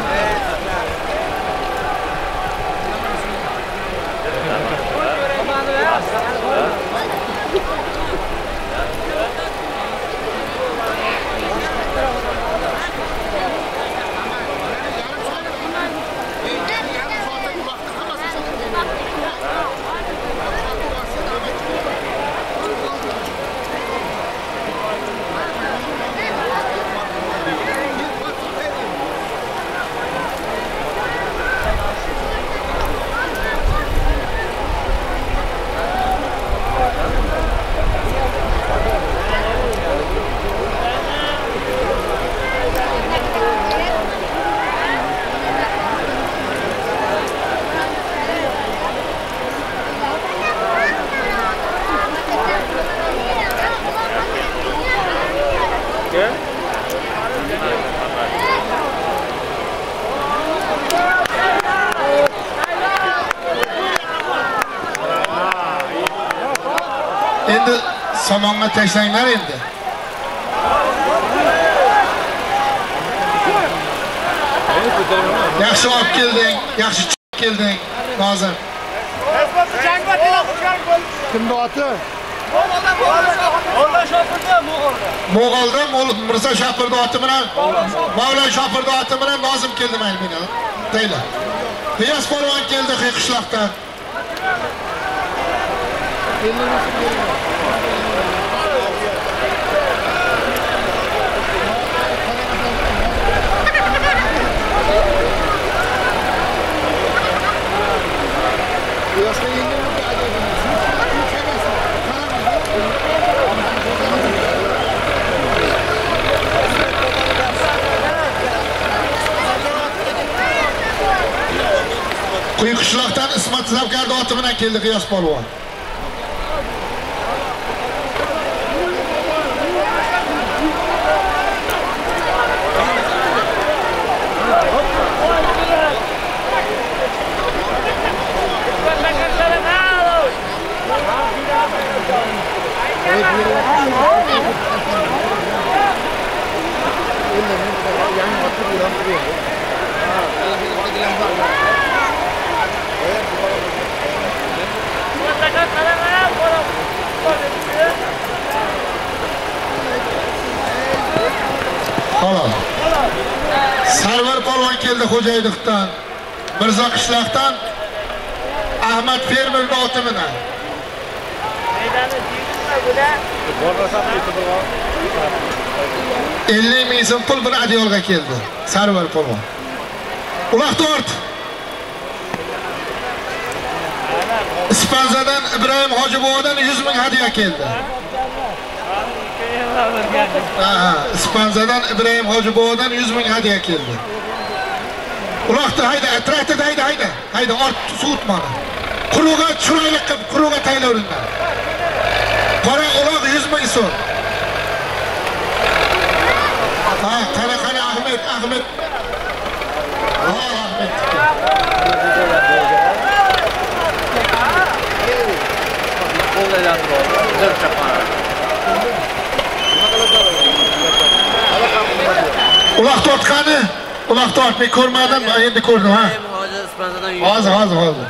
Samanla teşlenler indi. Yakşı ap geldin, yakşı çık geldin, Nazım. Kimdi atı? Moğol'da Mırza Şapır'da atımına, Mavlan Şapır'da atımına Nazım geldi elbine. Değil. Riyaz Polvan geldi kışlaktan. Thank you. Qishloqdan Ismat Zavgardi oti bilan keldi G'iyos polvon. Kalın. Sarvar polvon keldi Xo'jaydiqdan, Mirzo Qishloqdan Ahmad Fermer oti bilan. ellik ming so'm pul bir adyolga keldi Sarvar polvon. Uloq to'rt. Ispanzadan Ibrohim Hojibovadan yuz ming hadiya keldi. Aha, Ispanzadan Ibrohim Hojibovadan yuz ming hadiya keldi. Uloqda hayda, atrofda hayda, hayda. Hayda, ort suvutmani. Quruga chiroyli qilib, quruga taylaveringlar. Qora uloq yuz ming so'm. Ha, qara qara Ahmet, Ahmet. Uloq tortqani, uloq tort, men ko'rmadim, endi ko'rdim ha. Hozir, hozir, hozir.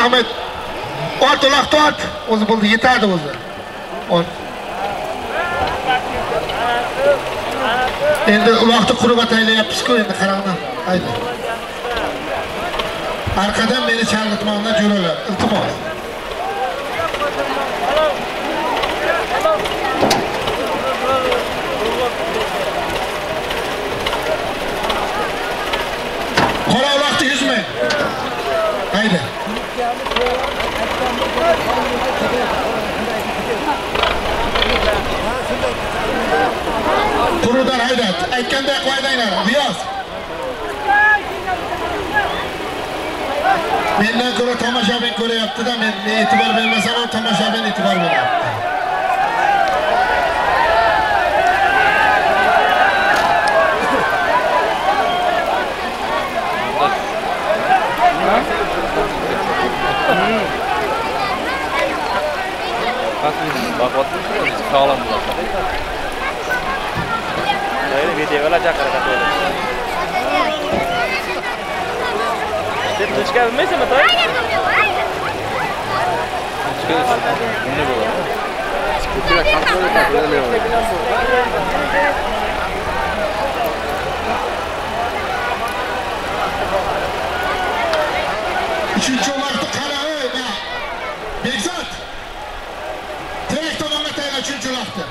Ahmet, ort uloq tort, o'zi bo'ldi, yetadi o'zi. Endi uloqni qurib ataylayapsiz-ku, endi qaranglar. Haydi. Arqadan meni chalg'itmoqdan jo'ralar, iltimos. Qora uloqni yuz ming. Haydi. Qurudan haydat, aytganday qo'ydinglar, G'iyos. Mendan ko'ra tomoshabin ko'rayapti-da, men e'tibor bermasam ham tomoshabin e'tibor beryapti. Videolar chaqiradi. Deb tushgan bilmaysizmi, to'y? Uchinchi o'marni qarayey, men. Bekzod. Direkt tomonga tayla uchinchi o'marni.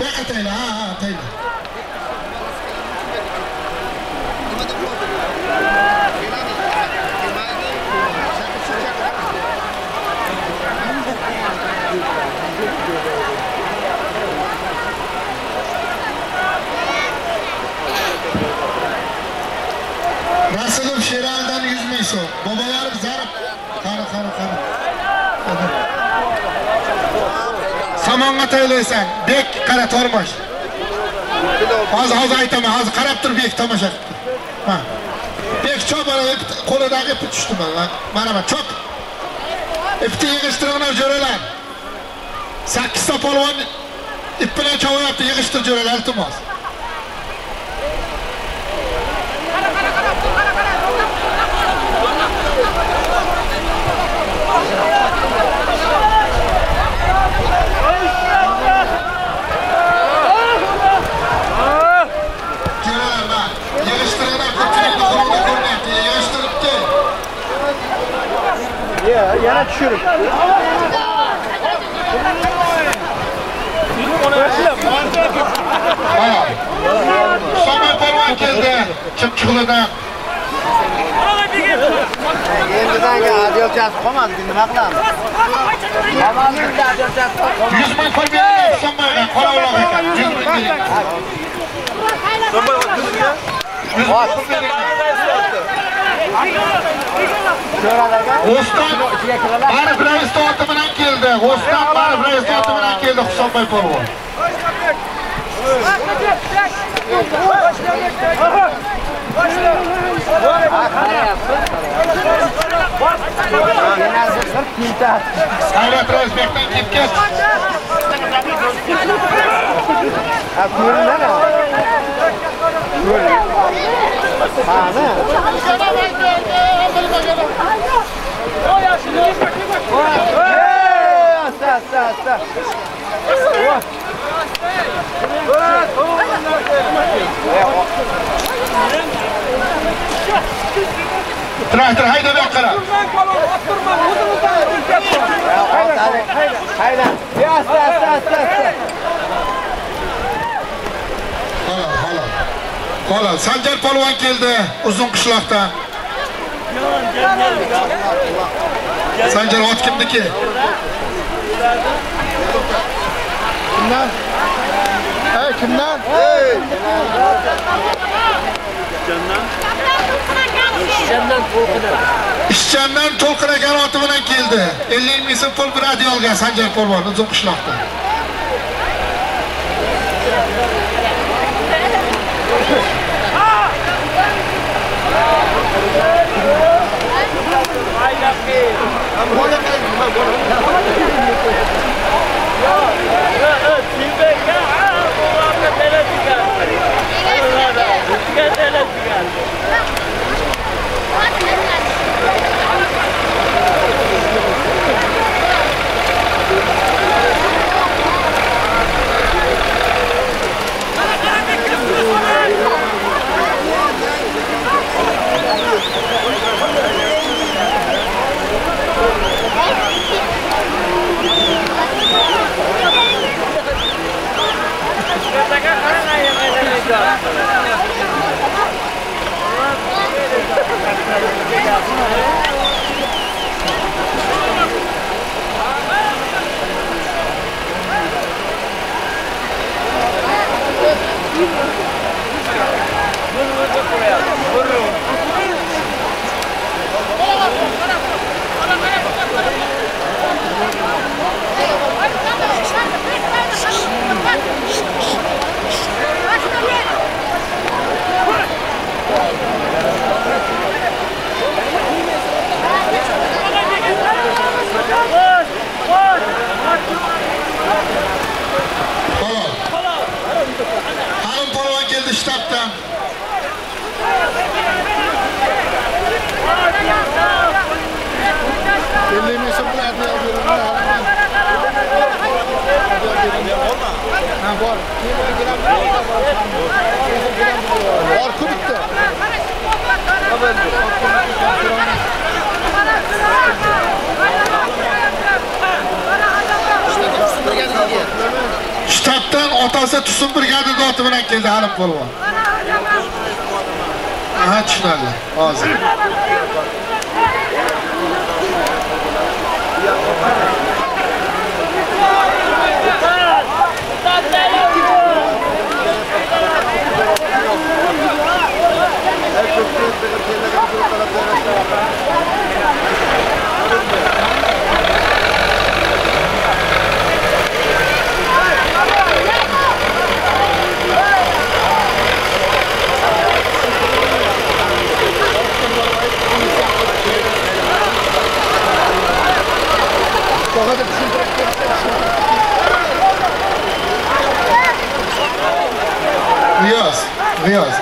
Baqa tayla, ha, ha, tayla. Rasulov Sheraldan yuz ming so'm. Bobolarimiz zarb. Qani, qani, qani. Samonga taylaysan, bek qara tormosh. Hozir hozir aytaman, hozir qarab tur bek tomosha qilib. Ha. Bek chop olib, qo'lidagi ip tushdi mana. Mana mana chop. Ipni yig'ishtirib jo'ralar. sakkiz ta polvon ip bilan cho'yapti, yig'ishtirib jo'ralar iltimos. Yana tushirib. Samoy polvon keldi. Chimchiqlidan. Yengidan adyolchasi qolmadi, nima qilamiz? Hammamizda adyolchasi qolmadi. yuz ming pul berib, Samoyga qora uloq ekan. yuz ming berib. Samoy o'tkizdi. yuz ming pul berib. O'stan bari bir istoti bilan keldi. O'stan bari bir istoti bilan keldi Husanboy polvon. Hayrat O'zbekdan ketgach. Ha, ko'rinlar. Ha, ana. O yaxshi, yaxshi bak. Ey, asta, asta, asta. Traktor haydab yoqqara. Hayda, asta, asta, asta. Halol, halol. Halol, Sanjar polvon keldi uzun qishloqdan. Sanjar ot kimniki? Kimdan? Ey, kimdan? Ey. Ishchandan to'lqinagan. Ishchandan to'lqinagan oti bilan keldi. ellik ming so'm pul bilan hadiya olgan Sanjar polvon uzun qishloqdan. Shtatdan otasi Tusun brigadasi oti bilan keldi Halim polvon. Aha, tushunadi. Hozir. Riyaz, Riyaz.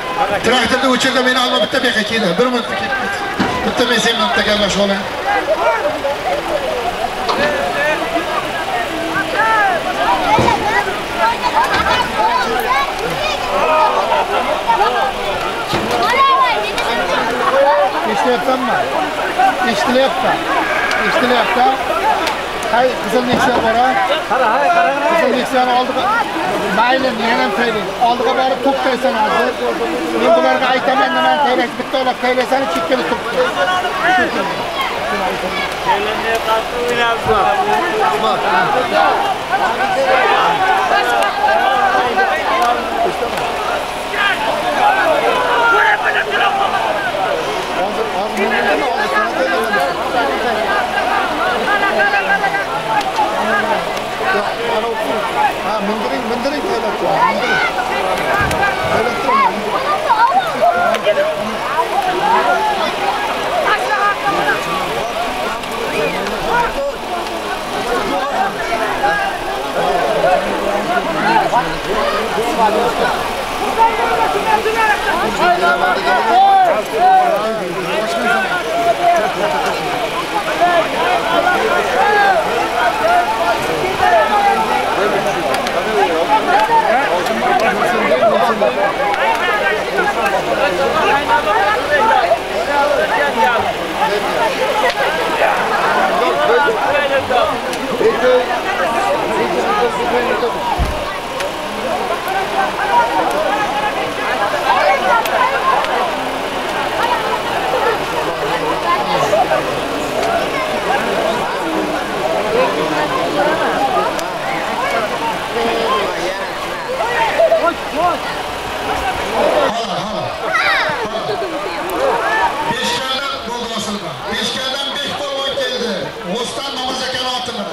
Traktörde uçurdu beni alma bitti bir kekiydi. Bir mutlu kekiydi. Bitti ben senin mutlu gelmiş olayım. İşte yaptan mı? İşte yaptan. İşte yaptan. Hay kızım nexia bora. Qara, hay qara. Kızım nexiani oldiga. Mayli, men ham taylayman. Oldiga borib to'xtaysan hozir. Men bularga aytaman, nimani taylash, bitta olib taylasan, chekkani to'xtaysan. Kelinni qattiq o'ynabsan. Hozir, hozir 아, 문드링, 문드링 해놨죠. Beşkerden beş balon geldi. Ulusal namazı kaldılar.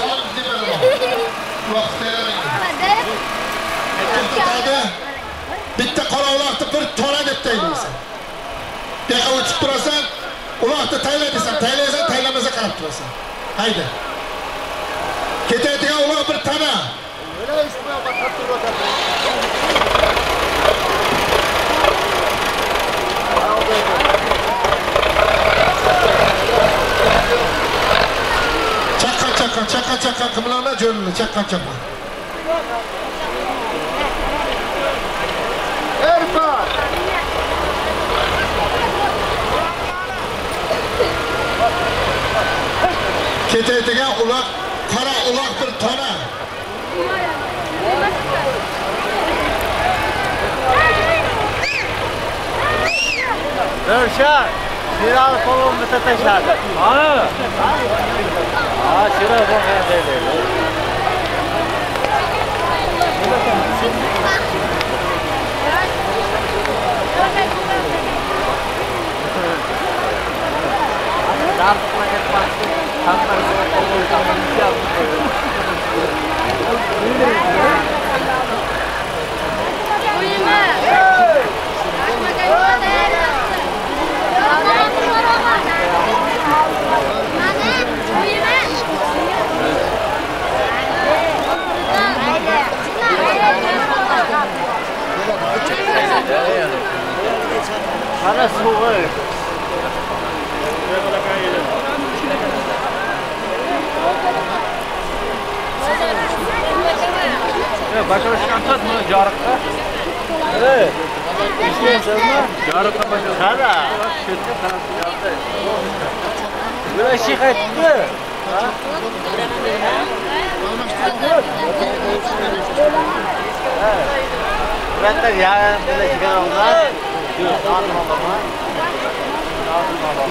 Sonra bizi verirler. Vaktiyeler geldi. Bitti. Bitti karavlaktı bir tona depteydiysen. Deka uçup durasan, ulaktı tayladıysan, taylaysan, taylamıza kalıp durasan. Haydi. Keteydiğe ulak bir tana. Öyle üstüne bakat dur bakat. Çakka çakka çakka kımlarına cönlü çakka çakka. Erba! Keteydiğe ulak, kara ulak bir tona. Dörşer! Şiral kolum müteteşer. Anı! Aa, şiral kolum müteteşer. Darp paket baktı. Tanklar sıra kolum kapatmışı almıştı. Uyuma! Bana soğuk. Başka çıkartmaz mı? Yarıkta. Evet. Yarıkta başka. Sana. Şirket tarafı yaptı. Böyle şey kayıttı. Burada yarın böyle çıkan onlar. Dur, anlamadım ha. Anlamadım.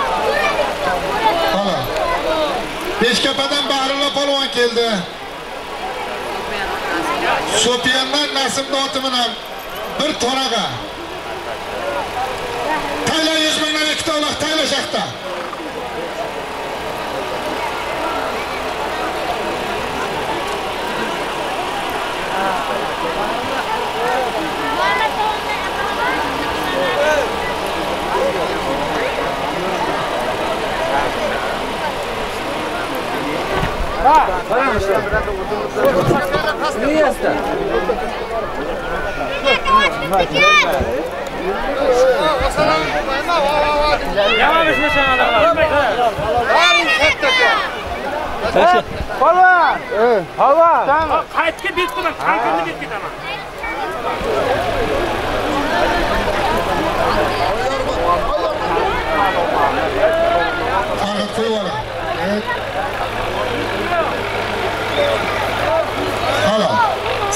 Hala. Beşkepe'den Bahrilla Polvon geldi. Sopiyan'dan Nasim Dağıtımı'na bir toraga. Tayla yüz binden, ikide ulak tayla şakta. Да, конечно. Место. Я вам объясню, что надо. Полон! Полон! Кайтке бит кылам, кайтканды бит кетаман.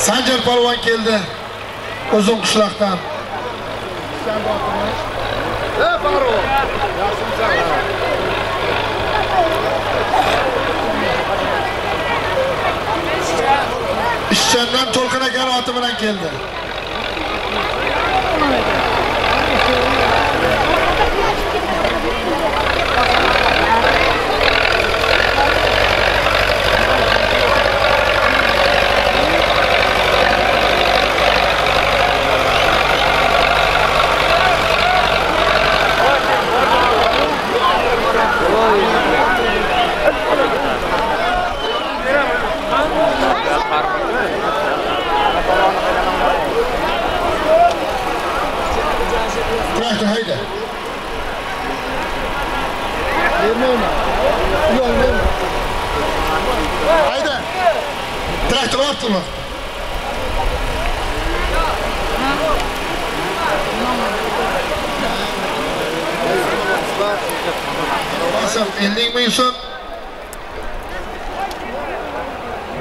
Sanjar Polvon keldi. Uzun qishloqdan. İşchandan To'lqin aka oti bilan keldi.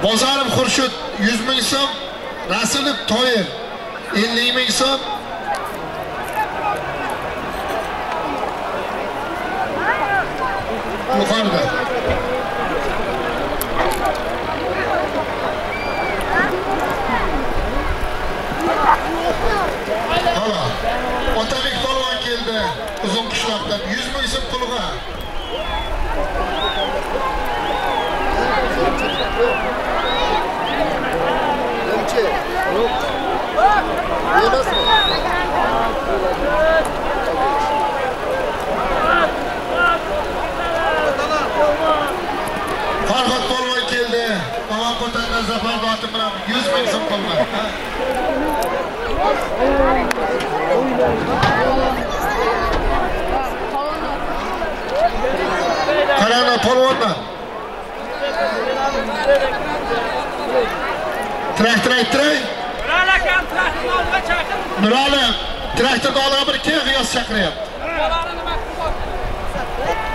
Bozarov Xurshid yuz ming so'm, Rasulov Toyev ellik ming so'm. Yuqorida. Hala, Otabek Polvon keldi, uzun qishloqdan yuz ming so'm pulga. Farhod Polvon keldi. Avval qo'tandan zafar doti bilan yuz ming so'm pulga. Qarana polvondan. Trak trak trak. Nurali traktorda olib bir kev yoz chaqiryapti.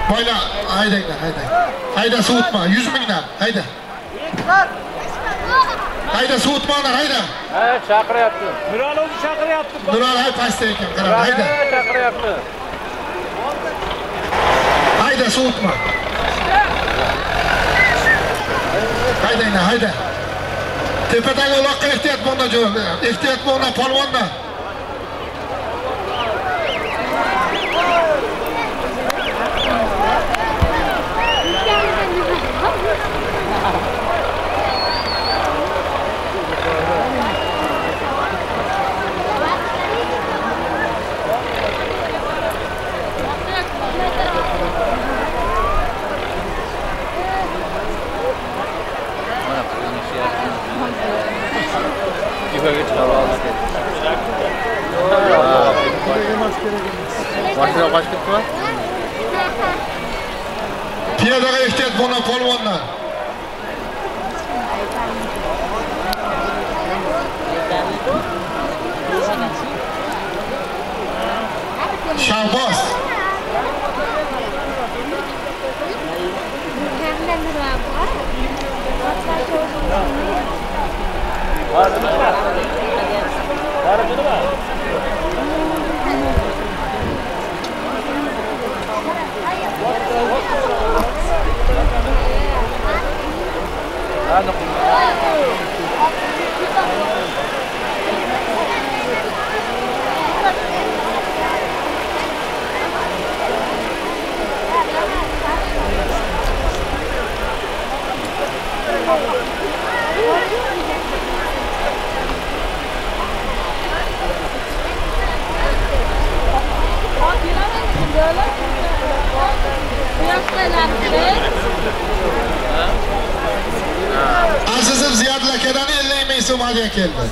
Boyla haydanglar, haydang. Hayda so'tma yuz mingdan, hayda. Hayda so'tmanglar, hayda. Ha, chaqiryapti. Nurali o'zi chaqiryapti. Nurali hay pastda ekan, qarang, hayda. Chaqiryapti. Hayda so'tma. Haydanglar, hayda. Tepadagi uloqqa ehtiyot bo'linglar, jo'rda. Ehtiyot bo'linglar, polvonda. Piyadaga ehtiyot bo'linglar, polvonlar. Shahboz. Azizim Ziyodul akadan ellik ming so'm hadya keldi.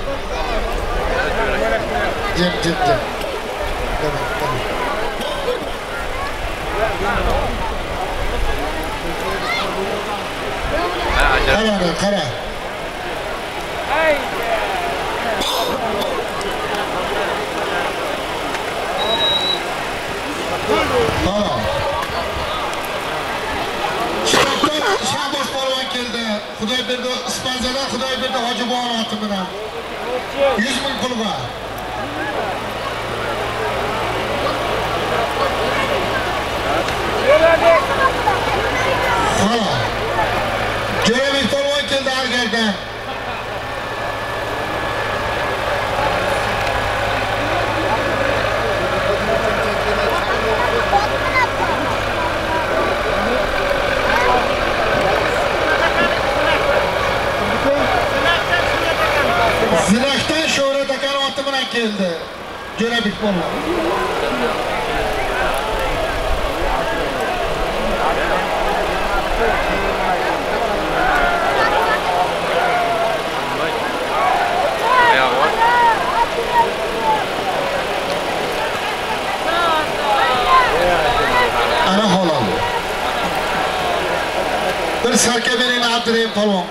Jim jim jim. Qara, qara. Hayda. Kaybir'de Hacı Boğan altından yüz bin kulu var. Hala. Göre bir konvoy geldi Arger'den. Zilak'tan Şöhret Akar atımına geldi. Göre bir konvoy. Sarka verin Abdurrahim Palvan var.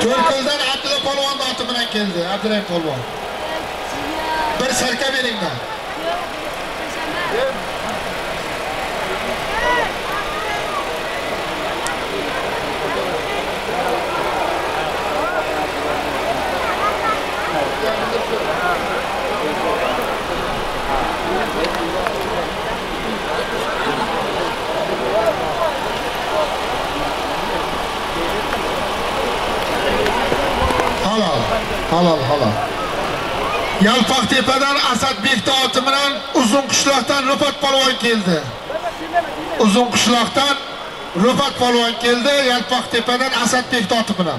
Körköz'den Abdurrahim Palvan da atımına geldi. Abdurrahim Palvan. Bir sarka verin de. Halal, halal, halal. Yalpaqtepadan Asadbekda otimiran Uzunqishloqdan Rufat polvon keldi. Uzunqishloqdan Rufat polvon keldi. Yalpaqtepadan Asadbekda otimiran.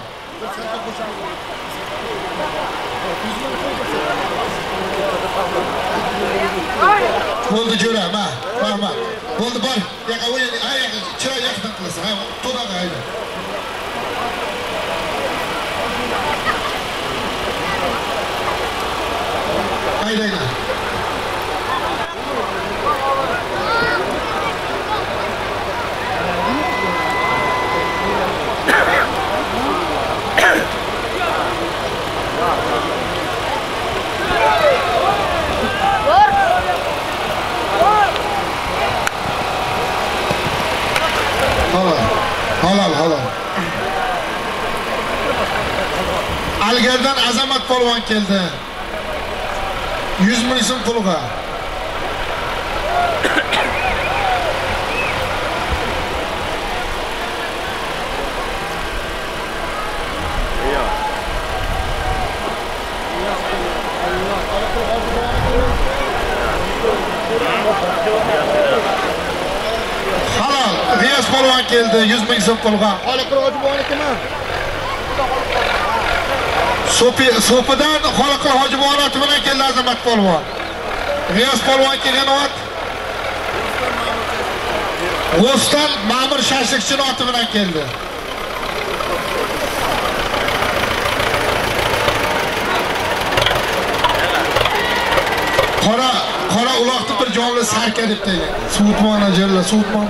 Bo'ldi jo'ra, ma, rahmat. Bo'ldi bor, yoqa o'yin, ay, chira yaxdan qilasan, ha, to'daga ayda. Haydi haydi. Halal, halal, halal. Alger'dan Azamat polvon keldi. Yüz milisim kuluğa. Halal, Riyaz polvon geldi. Yüz milisim kuluğa. So'pidan Xoliqul Hojiboyev atimidan keldi Azamat polvon. Riyos polvon kelgan vaqt G'ostan Ma'mur Shashliqchi atimidan keldi. Qora qora uloqni bir jonli sarka deb degan. Suvutmon ajarlar, suvutmon.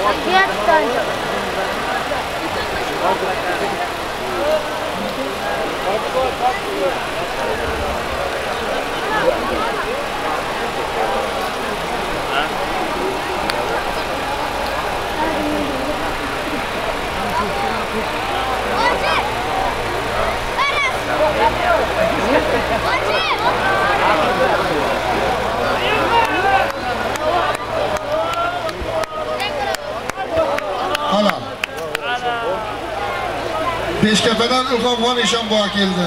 Hadi. Hadi. Beşkepeden Ilhamxon Eshonboğa geldi.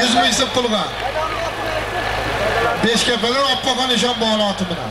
yüz ming so'm pulga. Beşkepeden Oppoxon Eshonboğa oti bilan.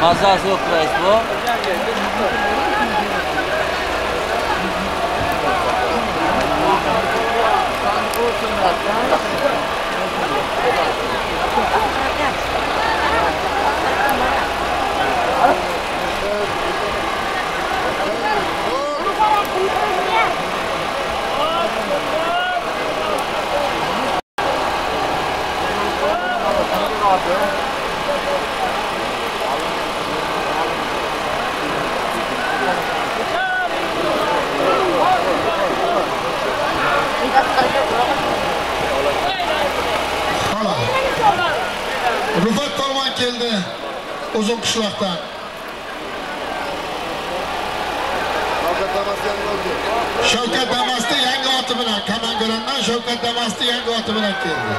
Mazası yok burası bu. Uzun kışlaktan. Şavkat Damas'ta yangi atı bilen, Kamangören'den Şavkat Damas'ta yangi atı bilen geldi.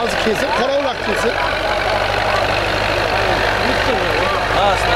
Ağız kesin, karavlak kesin. Hadi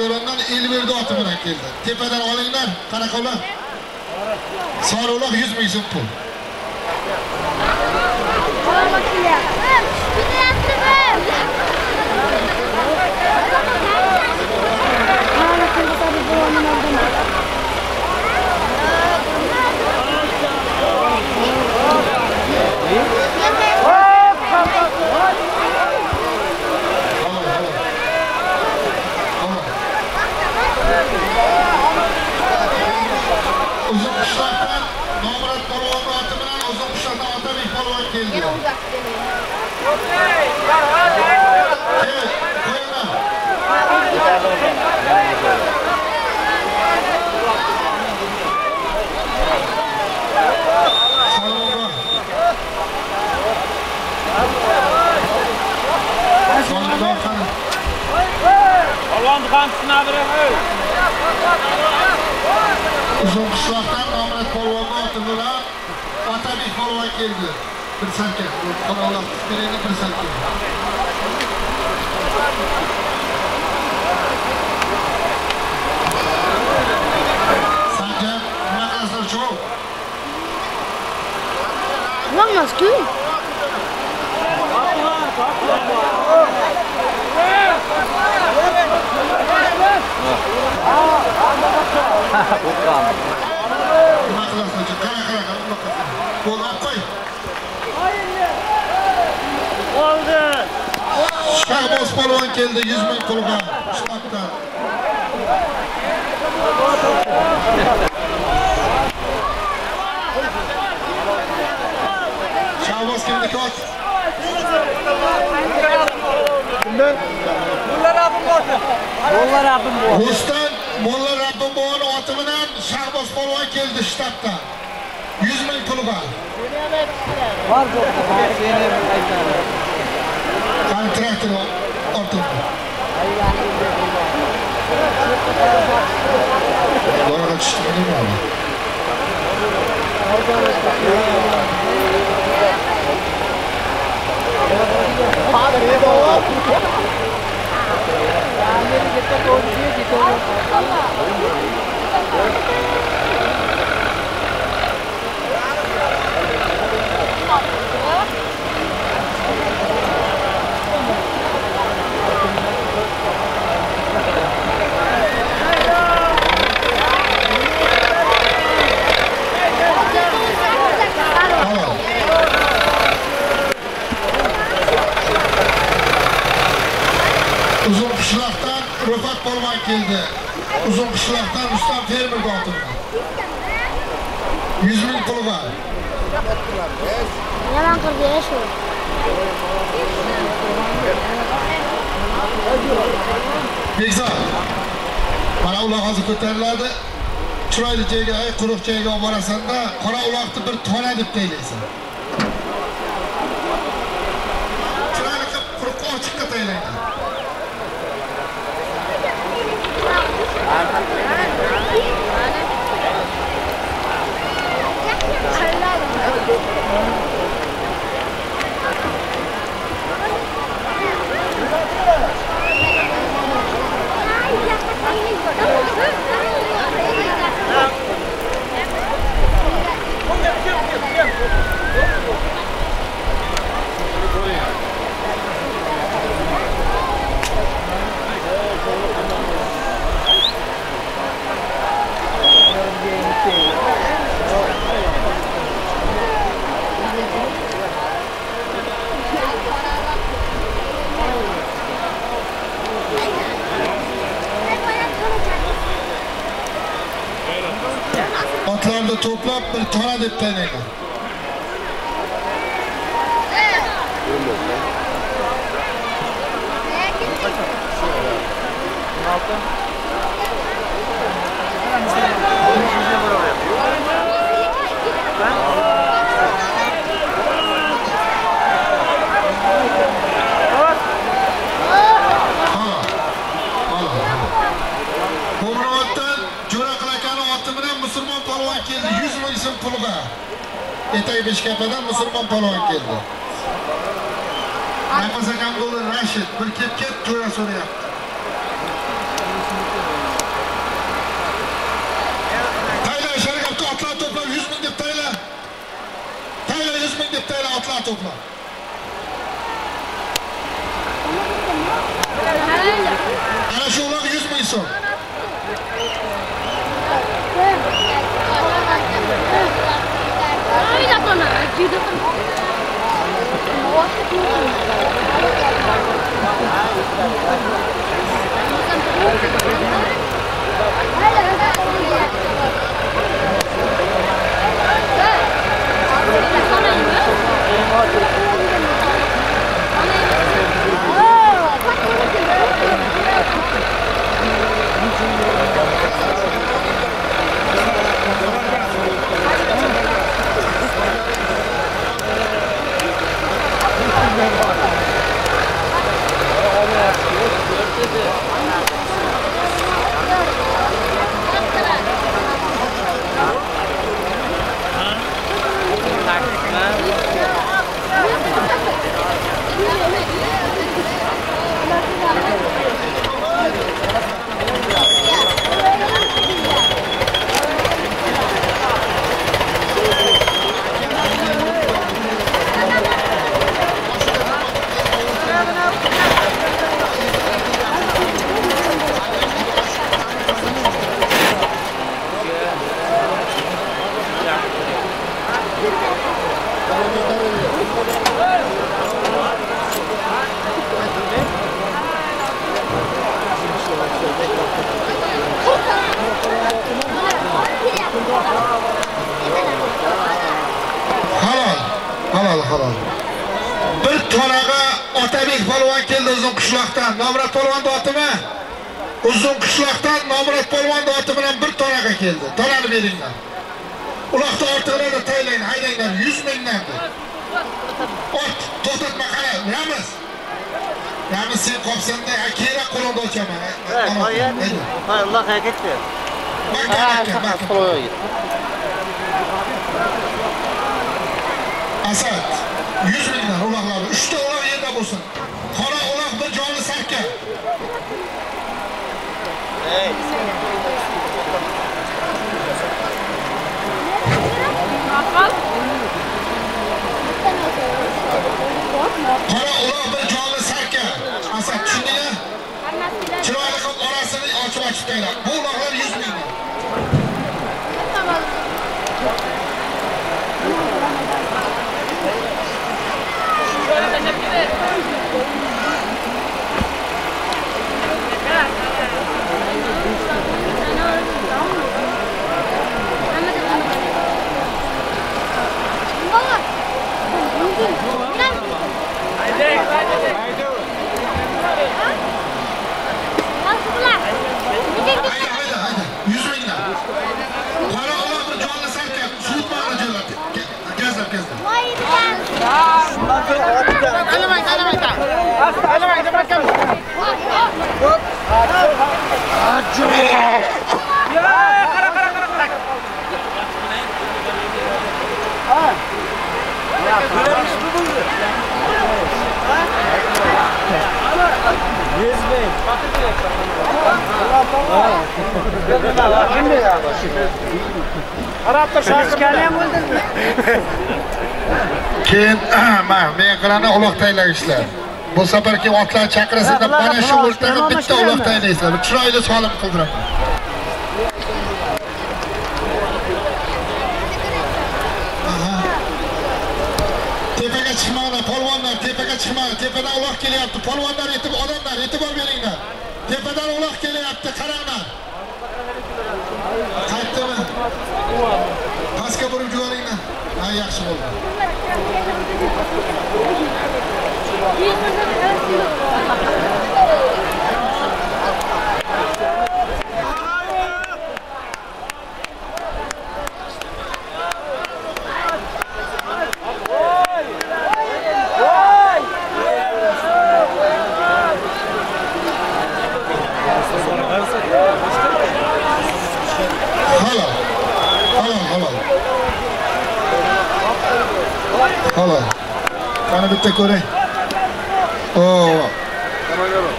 To'landan elli bir'de atımına geldi. Tepe'den alınlar, karakola. Sarıoğlak yüz ming so'm pul. Uzunqishloqdan Nomrat polvonga otilib, Otabek polvon keldi. Bir sanka, Alloh qidirayni bir sanka. Sanka, nima qilsam cho'q? Bo'lmasku. O'tgan. Nima qilasizlar? Qara, qara, qara. Qo'l qo'y. Oldi. Shahboz polvon keldi yuz ming pulga. Shotdan. Shahboz kimni kot? Kimdan? Mulla Rabbimbo'ni. Mulla Rabbimbo'ni. Rustam Mulla Rabbimbo'ni oti bilan Shahboz polvon keldi shtatdan. yuz ming pulga. Bor yo'q, bor seni aytaman. Kontrakt ortib. Borga chiqdingmi? Father Edo. Geldi. Uzun kışlaktan Rustam Fermer kaldı. yüz ming pulu var. Yalan kırdı ya şu. Bekzat. Para ulak hazır kötülerdi. Çıraylı ceygayı, kuruk ceygayı varasın da para ulaktı bir tona edip değilsin. Çıraylı kuruk açık da değilsin. Atlarda toplap bir tona dip deneyim. Etay Beshkapadan Musulmon polvon keldi. Ramazan G'ulur Rashid bir kepket to'ra so'rayapti. atlar topla. Yüz bin dipteyle. Teyle yüz bin dipteyle atlar topla. Ana şu ulan yüz bin son. Halal, halal. Bir torağa Otabek polvon keldi uzun qishloqdan. Nomrat polvon otimi uzun qishloqdan Nomrat polvon oti bilan bir torağa keldi. Torani beringlar. Uloqni ortiqlarni taylang, haydanglar yuz mingdan. Ot, to'xtatma qara, Ramiz. Ramiz sen qopsanda akira qo'lingda o'chaman. Ha, Alloh haqiqatdir. Mana qo'y. Asad, yüz binler ulakları, üçte ulak yerde bulsun. Kara ulaklı canı serke. Hey. Kara ulaklı canı serke. Asad, şimdi ya. Çıralıkın orasını açıp açıp değil. Bu ulaklar yüz binler. Keyin men qilana uloq taylaysizlar. Bu safarki otlar chaqirasida mana shu o'rtaga bitta uloq taylaysizlar. Chiroyli solim qildiraman. Tepaga chiqmanglar, polvonlar, tepaga chiqmanglar. Tepadan uloq kelyapti. Polvonlar etib, odamlar e'tibor beringlar. Tepadan uloq kelyapti, qaranglar. Qaytdimi? Pastga burib yuboringlar. Ha, yaxshi bo'ldi. Hala, bana bitti koray. Oo.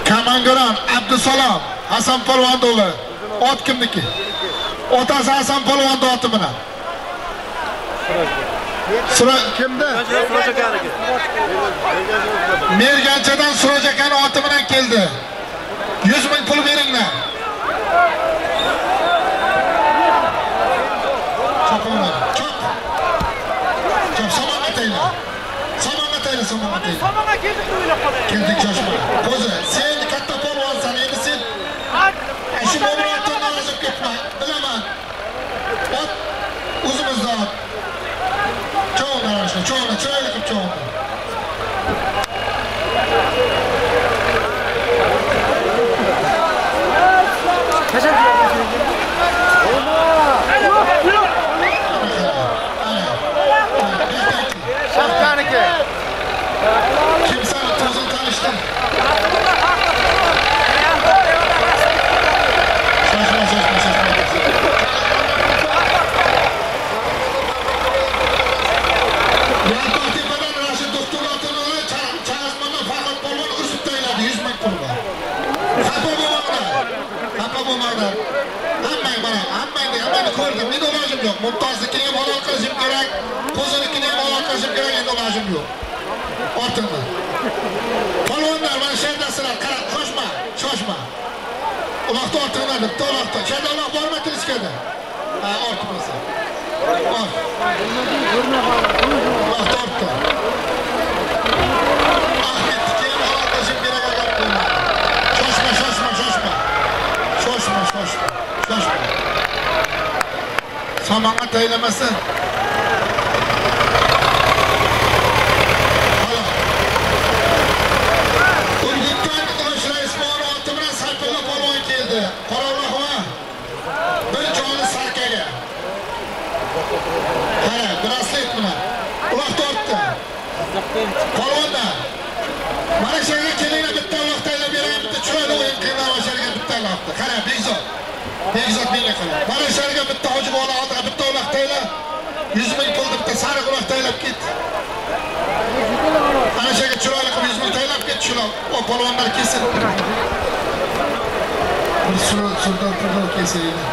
Kamangaron, Abdusalom, Hasan Polvon do'li. Ot kimniki? Otasi Hasan Polvon do'ti bilan. Sıra kimdi? Mergancadan Surajakan oti bilan keldi. yüz ming pul veringlar. Çapılmadı. Çap. Çap saman ataylar. Saman ataylar, saman ataylar. Samana keldik o'ylab qolay. Keldik choshma. Ko'zi, sen katta polvonsan, endi sen shu mo'minatdan o'zib ketma. Bilaman. Ot o'zimizdan ot. Cho'g'dan o'sha, cho'g'dan, cho'g'dan qilib cho'g'dan. Mumtaznikini ham aloqa qilishim kerak, Qo'zinikini ham aloqa qilishim kerak, endi lojim yo'q. Ortimda. Polvonlar mana shu yerdasilar, qarab qo'shma, shoshma. Uloqda ortinglar, bitta uloqda. Chanda uloq bormi Tirishkada? Ha, ortmasa. Bor. Uloqda ortda. Ahmetniki ham aloqa qilishim kerak, aloqa. Shoshma, shoshma, shoshma. Shoshma, shoshma. Shoshma. Saman'a taylaması. Urgut'tan Kılıçlar İsmail Altımran Sarpı'la polvon keldi. Qoraloqova bir joni Sarkaga. Qara, braslet bilan. Uloq tortdi. Polvonda. Mana shu yerga kelinglar, bitta uloq taylab beramiz, bitta chiroyli o'yin qilib o'sharga bitta uloqdi. Qara, Bekzod. Bekzod menga qara. Mana shu yerga bitta hoji bola yüz ming pul deb sariq uloq taylab ketdi. Ana shu yerga chiroyli qilib yüz ming taylab ketdi shular. O polvonlar kesildi. Bir surat surdan turib kesildi.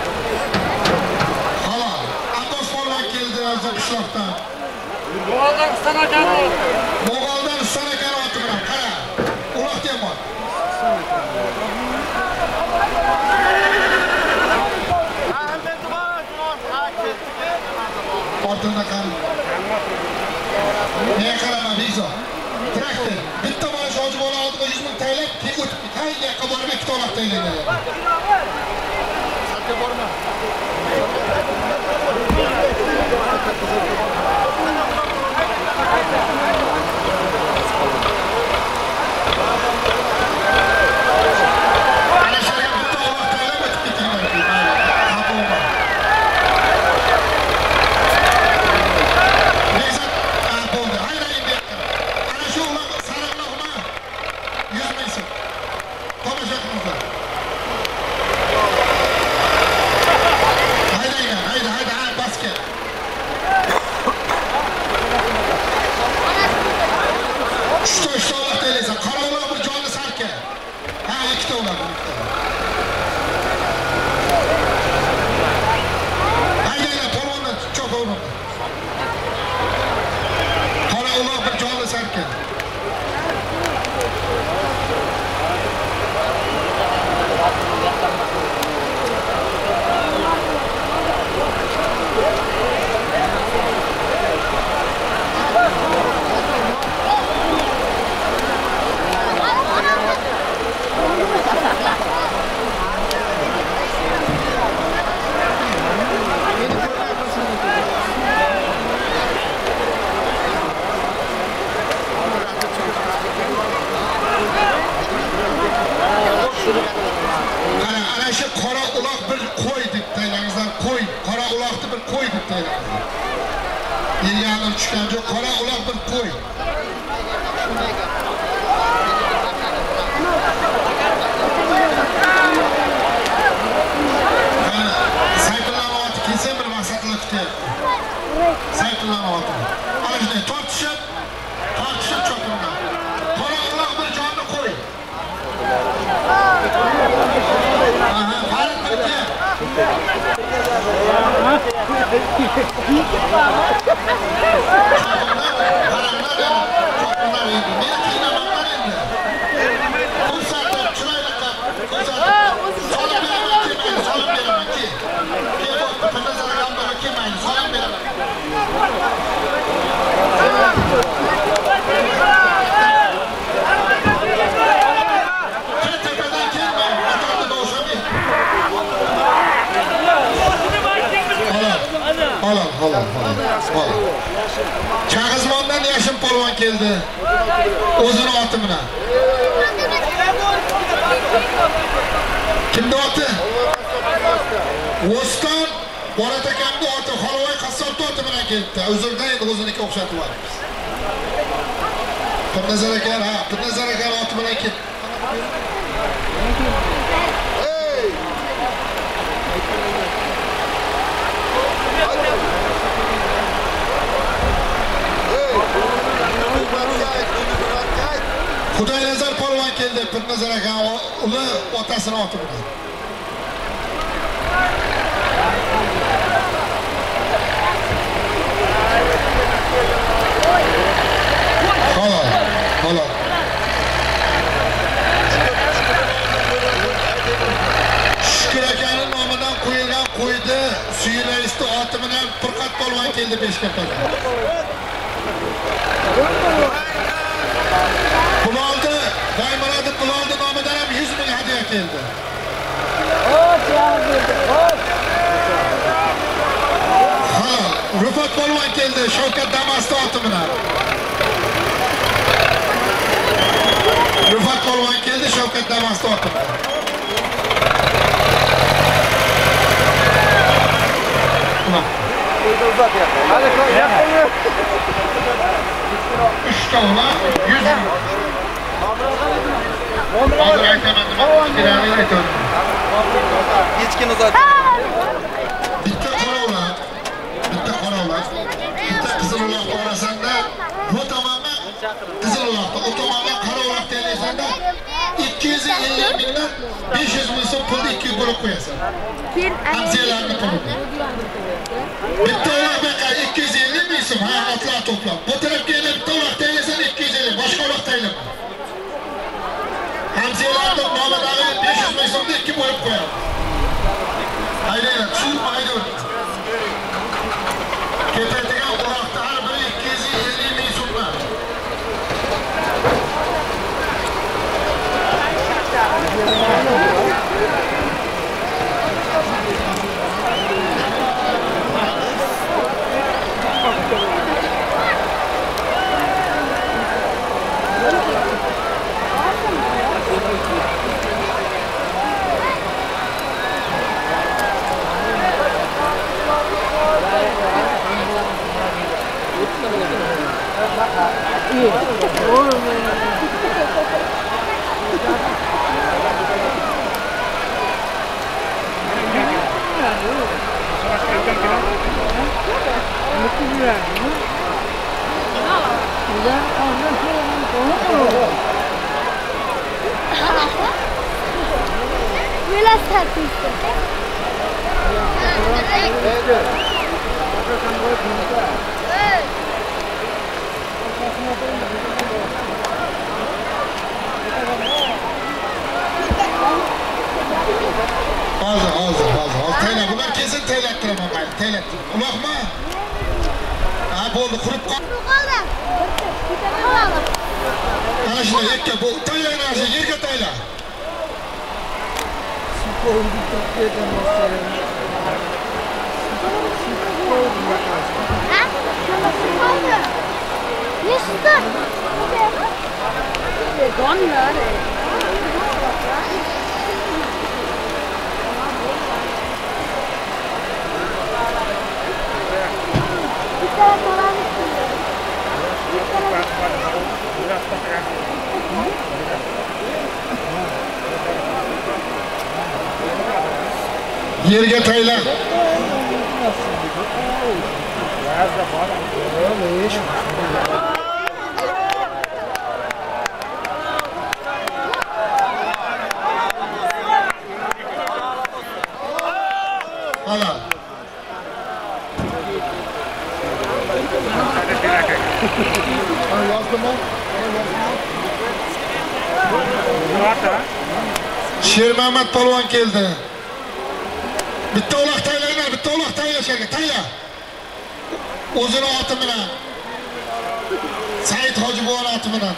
Xo'la, Abbos polvon keldi o'zi qishloqdan. Mo'g'oldan Sanakani. Mo'g'oldan Sanakani o'tirgan. Qara, uloq ham bor. Ortunda qani. Ne qarama Bekzod. Traktor bitta mana shu hoji bola oldiga yüz ming taylab kek o'tib ketdi. Hay, yoqqa borma, ikkita uloq taylaydi. Satga borma. Aha, hal bitti. Kağızmandan yaşım polvon keldi. O'zini oti bilan. Kimni oti? O'ston Boratakamni oti, Xolvoy Qassobni oti bilan keldi. Uzrdan endi o'ziniki o'xshatib olamiz. Qirnazar aka, ha, Qirnazar aka oti bilan keldi. Xudoynazar polvon keldi, Pirnazar aka uni otasini otib qo'ydi. Xo'p, xo'p. Shukur akaning nomidan qo'yilgan qo'ydi, suyunlaristi oti bilan Pirqat polvon keldi Beshkaqaga. Kuloldi, Baymurodov Kuloldi nomidan ham yuz ming hadiya keldi. Xo'sh, yaxshi, xo'sh. Ha, Rufat polvon keldi, Shavkat Damas'ta oti bilan. Rufat polvon keldi, Shavkat Damas'ta oti bilan. üç tavla yüz ming. Hazır aytamadım ama ikkilerini aytamadım. Geçkin uzattım. Bitta qorovla, bitta qorovla, bitta Qizilloqqa orasanda bu tamamı Qizilloqqa, o tamamı Qarovloqqa elesanda ikki yuz ellik mingdan besh yuz ming so'm pulni ikki bo'lib qo'yasan. Aksiyalarni pulini. Bitta o'laqa ikki yuz ellik ming so'm hayotlar to'plab. Bu tarafga yana bitta vaqt aylasan ikki yuz ellik, boshqa vaqt aylama. Aksiyalarni nomadagi besh yuz ming so'mni ikki bo'lib qo'yadi. Aylan, shu aylan. Ketadigan vaqtda har biri ikki yuz ellik ming so'mdan. Yerga taylan. Ana. Shermamat palvon keldi. Bitta uloq taylaylar, bitta uloq taylashanga, tayla. O'zini oti bilan Said Hojiboyev oti bilan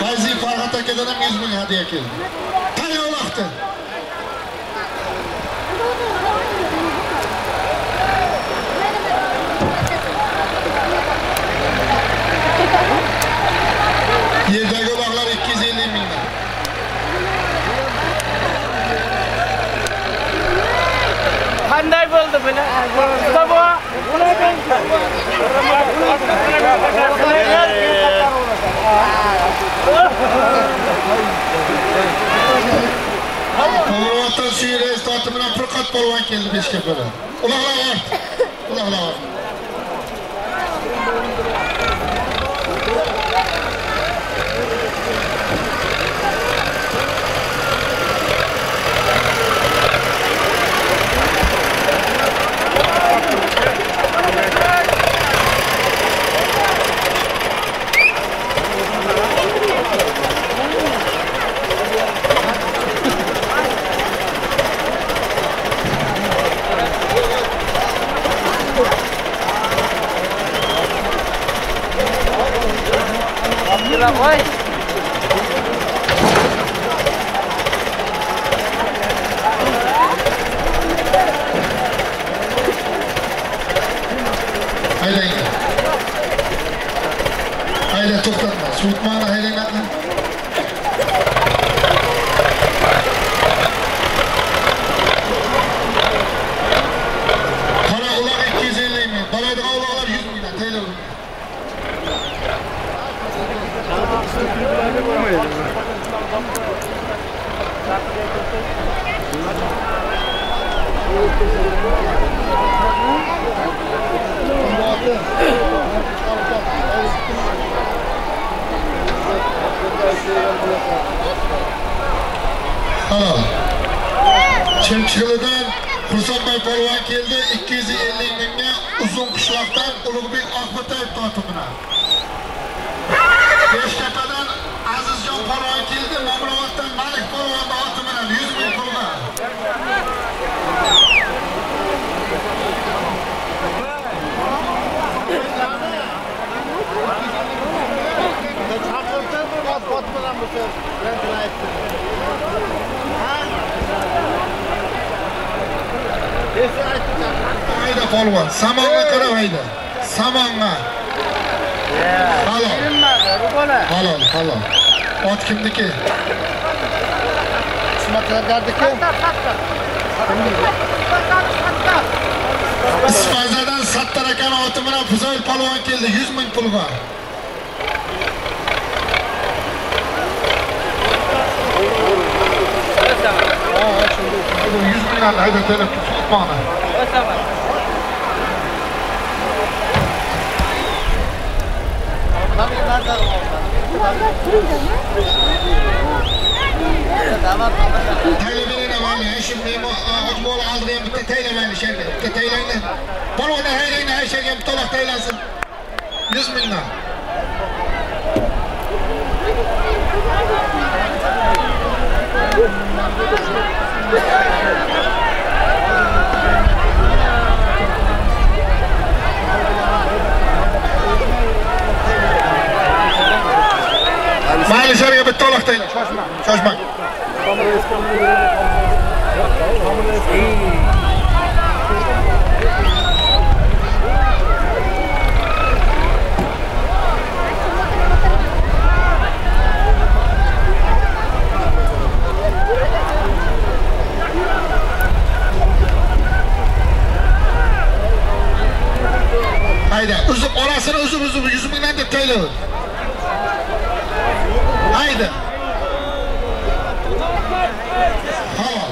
Qazi Farhat akadan ham yuz ming hadiya keldi. Tayla uloqdi. Yerdagi uloqlar ikki yuz ellik ming. Qanday bo'ldi buni? Babo, ular menga. Qo'rqoqdan Siriz toti bilan Furqat polvon keldi beshga bo'ldi. Uloqlar ort. Uloqlar ort. Chimchiqlidan Qursanbay polvon keldi ikki yuz ellik mingga uzun qishloqdan Ulug'bek Oqbotayev toti bilan. Beshkatadan Azizjon polvon keldi Mamlakatdan Malik polvon toti bilan yuz ming pulga. Hayda polvon, samonga qarab hayda. Samonga. Halol. Halol, halol. Ot kimniki? Qismatlardagi. Isfazadan Sattar akaning oti bilan Fuzoil polvon keldi yuz ming pulga. yüz bin lira hayda telef tutmana. Teylemenin amani heşim neymo acmoğlu aldırıyam bitti teylemeyli şerge bitti teyleyle. Balona heyleyle heşerge bitti olak teylesin. yüz bin lira. Mayli şerge bitti olak teylesin. Şaşma. Şaşma. Hayda, uzun, orasını uzun uzun, yüz binden de teyli. Haydi. Hava.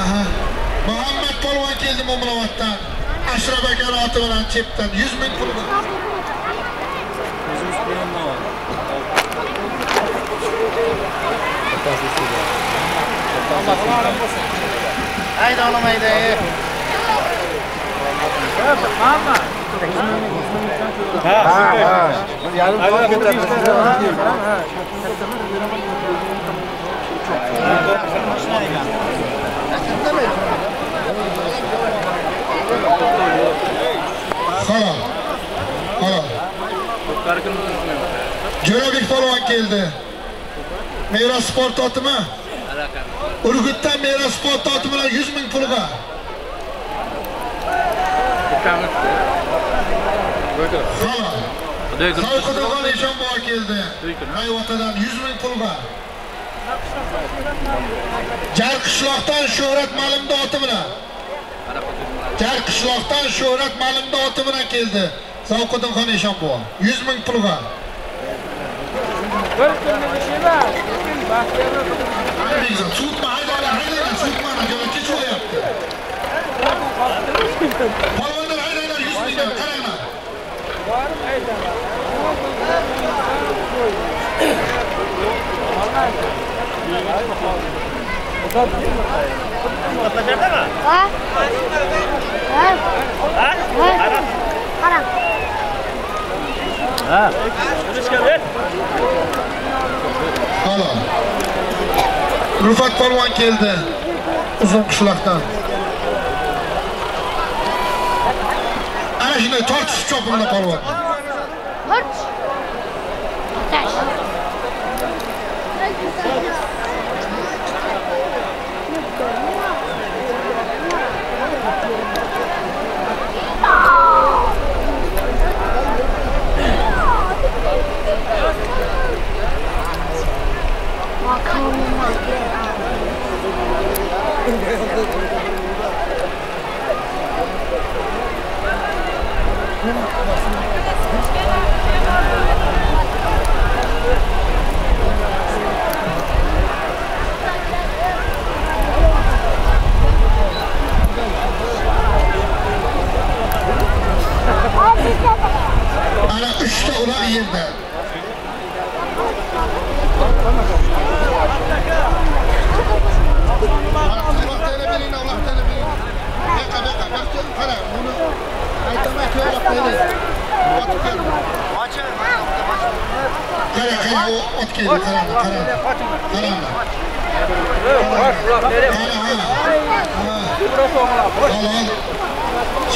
Aha. Muhammed polvon keldi Momravatdan. Ashraf akaning oti bilan chepdan yuz ming pul bor. Haydi oğlum haydi. Mama. Ha, ha. Yarın son gün işte. Salam. Salam. Görevlik olarak geldi. Meyra spor takımı. Urgut'tan Meyra spor takımına yüz bin pulga. Salam. Salkudagan Eshonboy keldi. Hayvatadan yüz bin pulga. Jarqishloqdan Shuhrat Ma'lumdin oti bilan. Jarqishloqdan Shuhrat Ma'lumdin oti bilan keldi. Salkudagan Eshonboy yüz bin pulga. Bir kunlik ish emas. Tutma, haydala, haydala, tutma, yo'lga chiqyapti. Polvonlar haydala yüz mingdan qarayman. Borib haydala. Ha? Ha? Qara. Ha. Salam. Rufat polvon keldi. Uzun qishloqdan. Ana shunday tortish chopimli polvon. Tortish. Tash. Ana üçte ular yerde.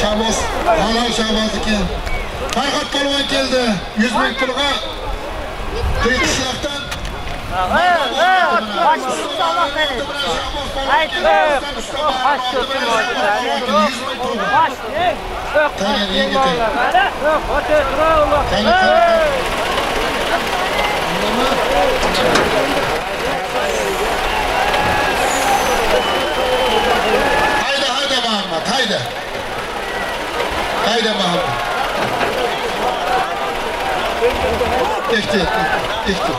Şaboz, halal şaboz iken. Farhat polvon keldi, yüz bin pulga. Qishloqdan. Hayda hayda Muhammad, hayda. Hayda Muhammad. Ehti, ehti.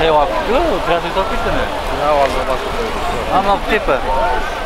Eyvah. Biraz yüksek bir tane. Ne var? Ama tipi.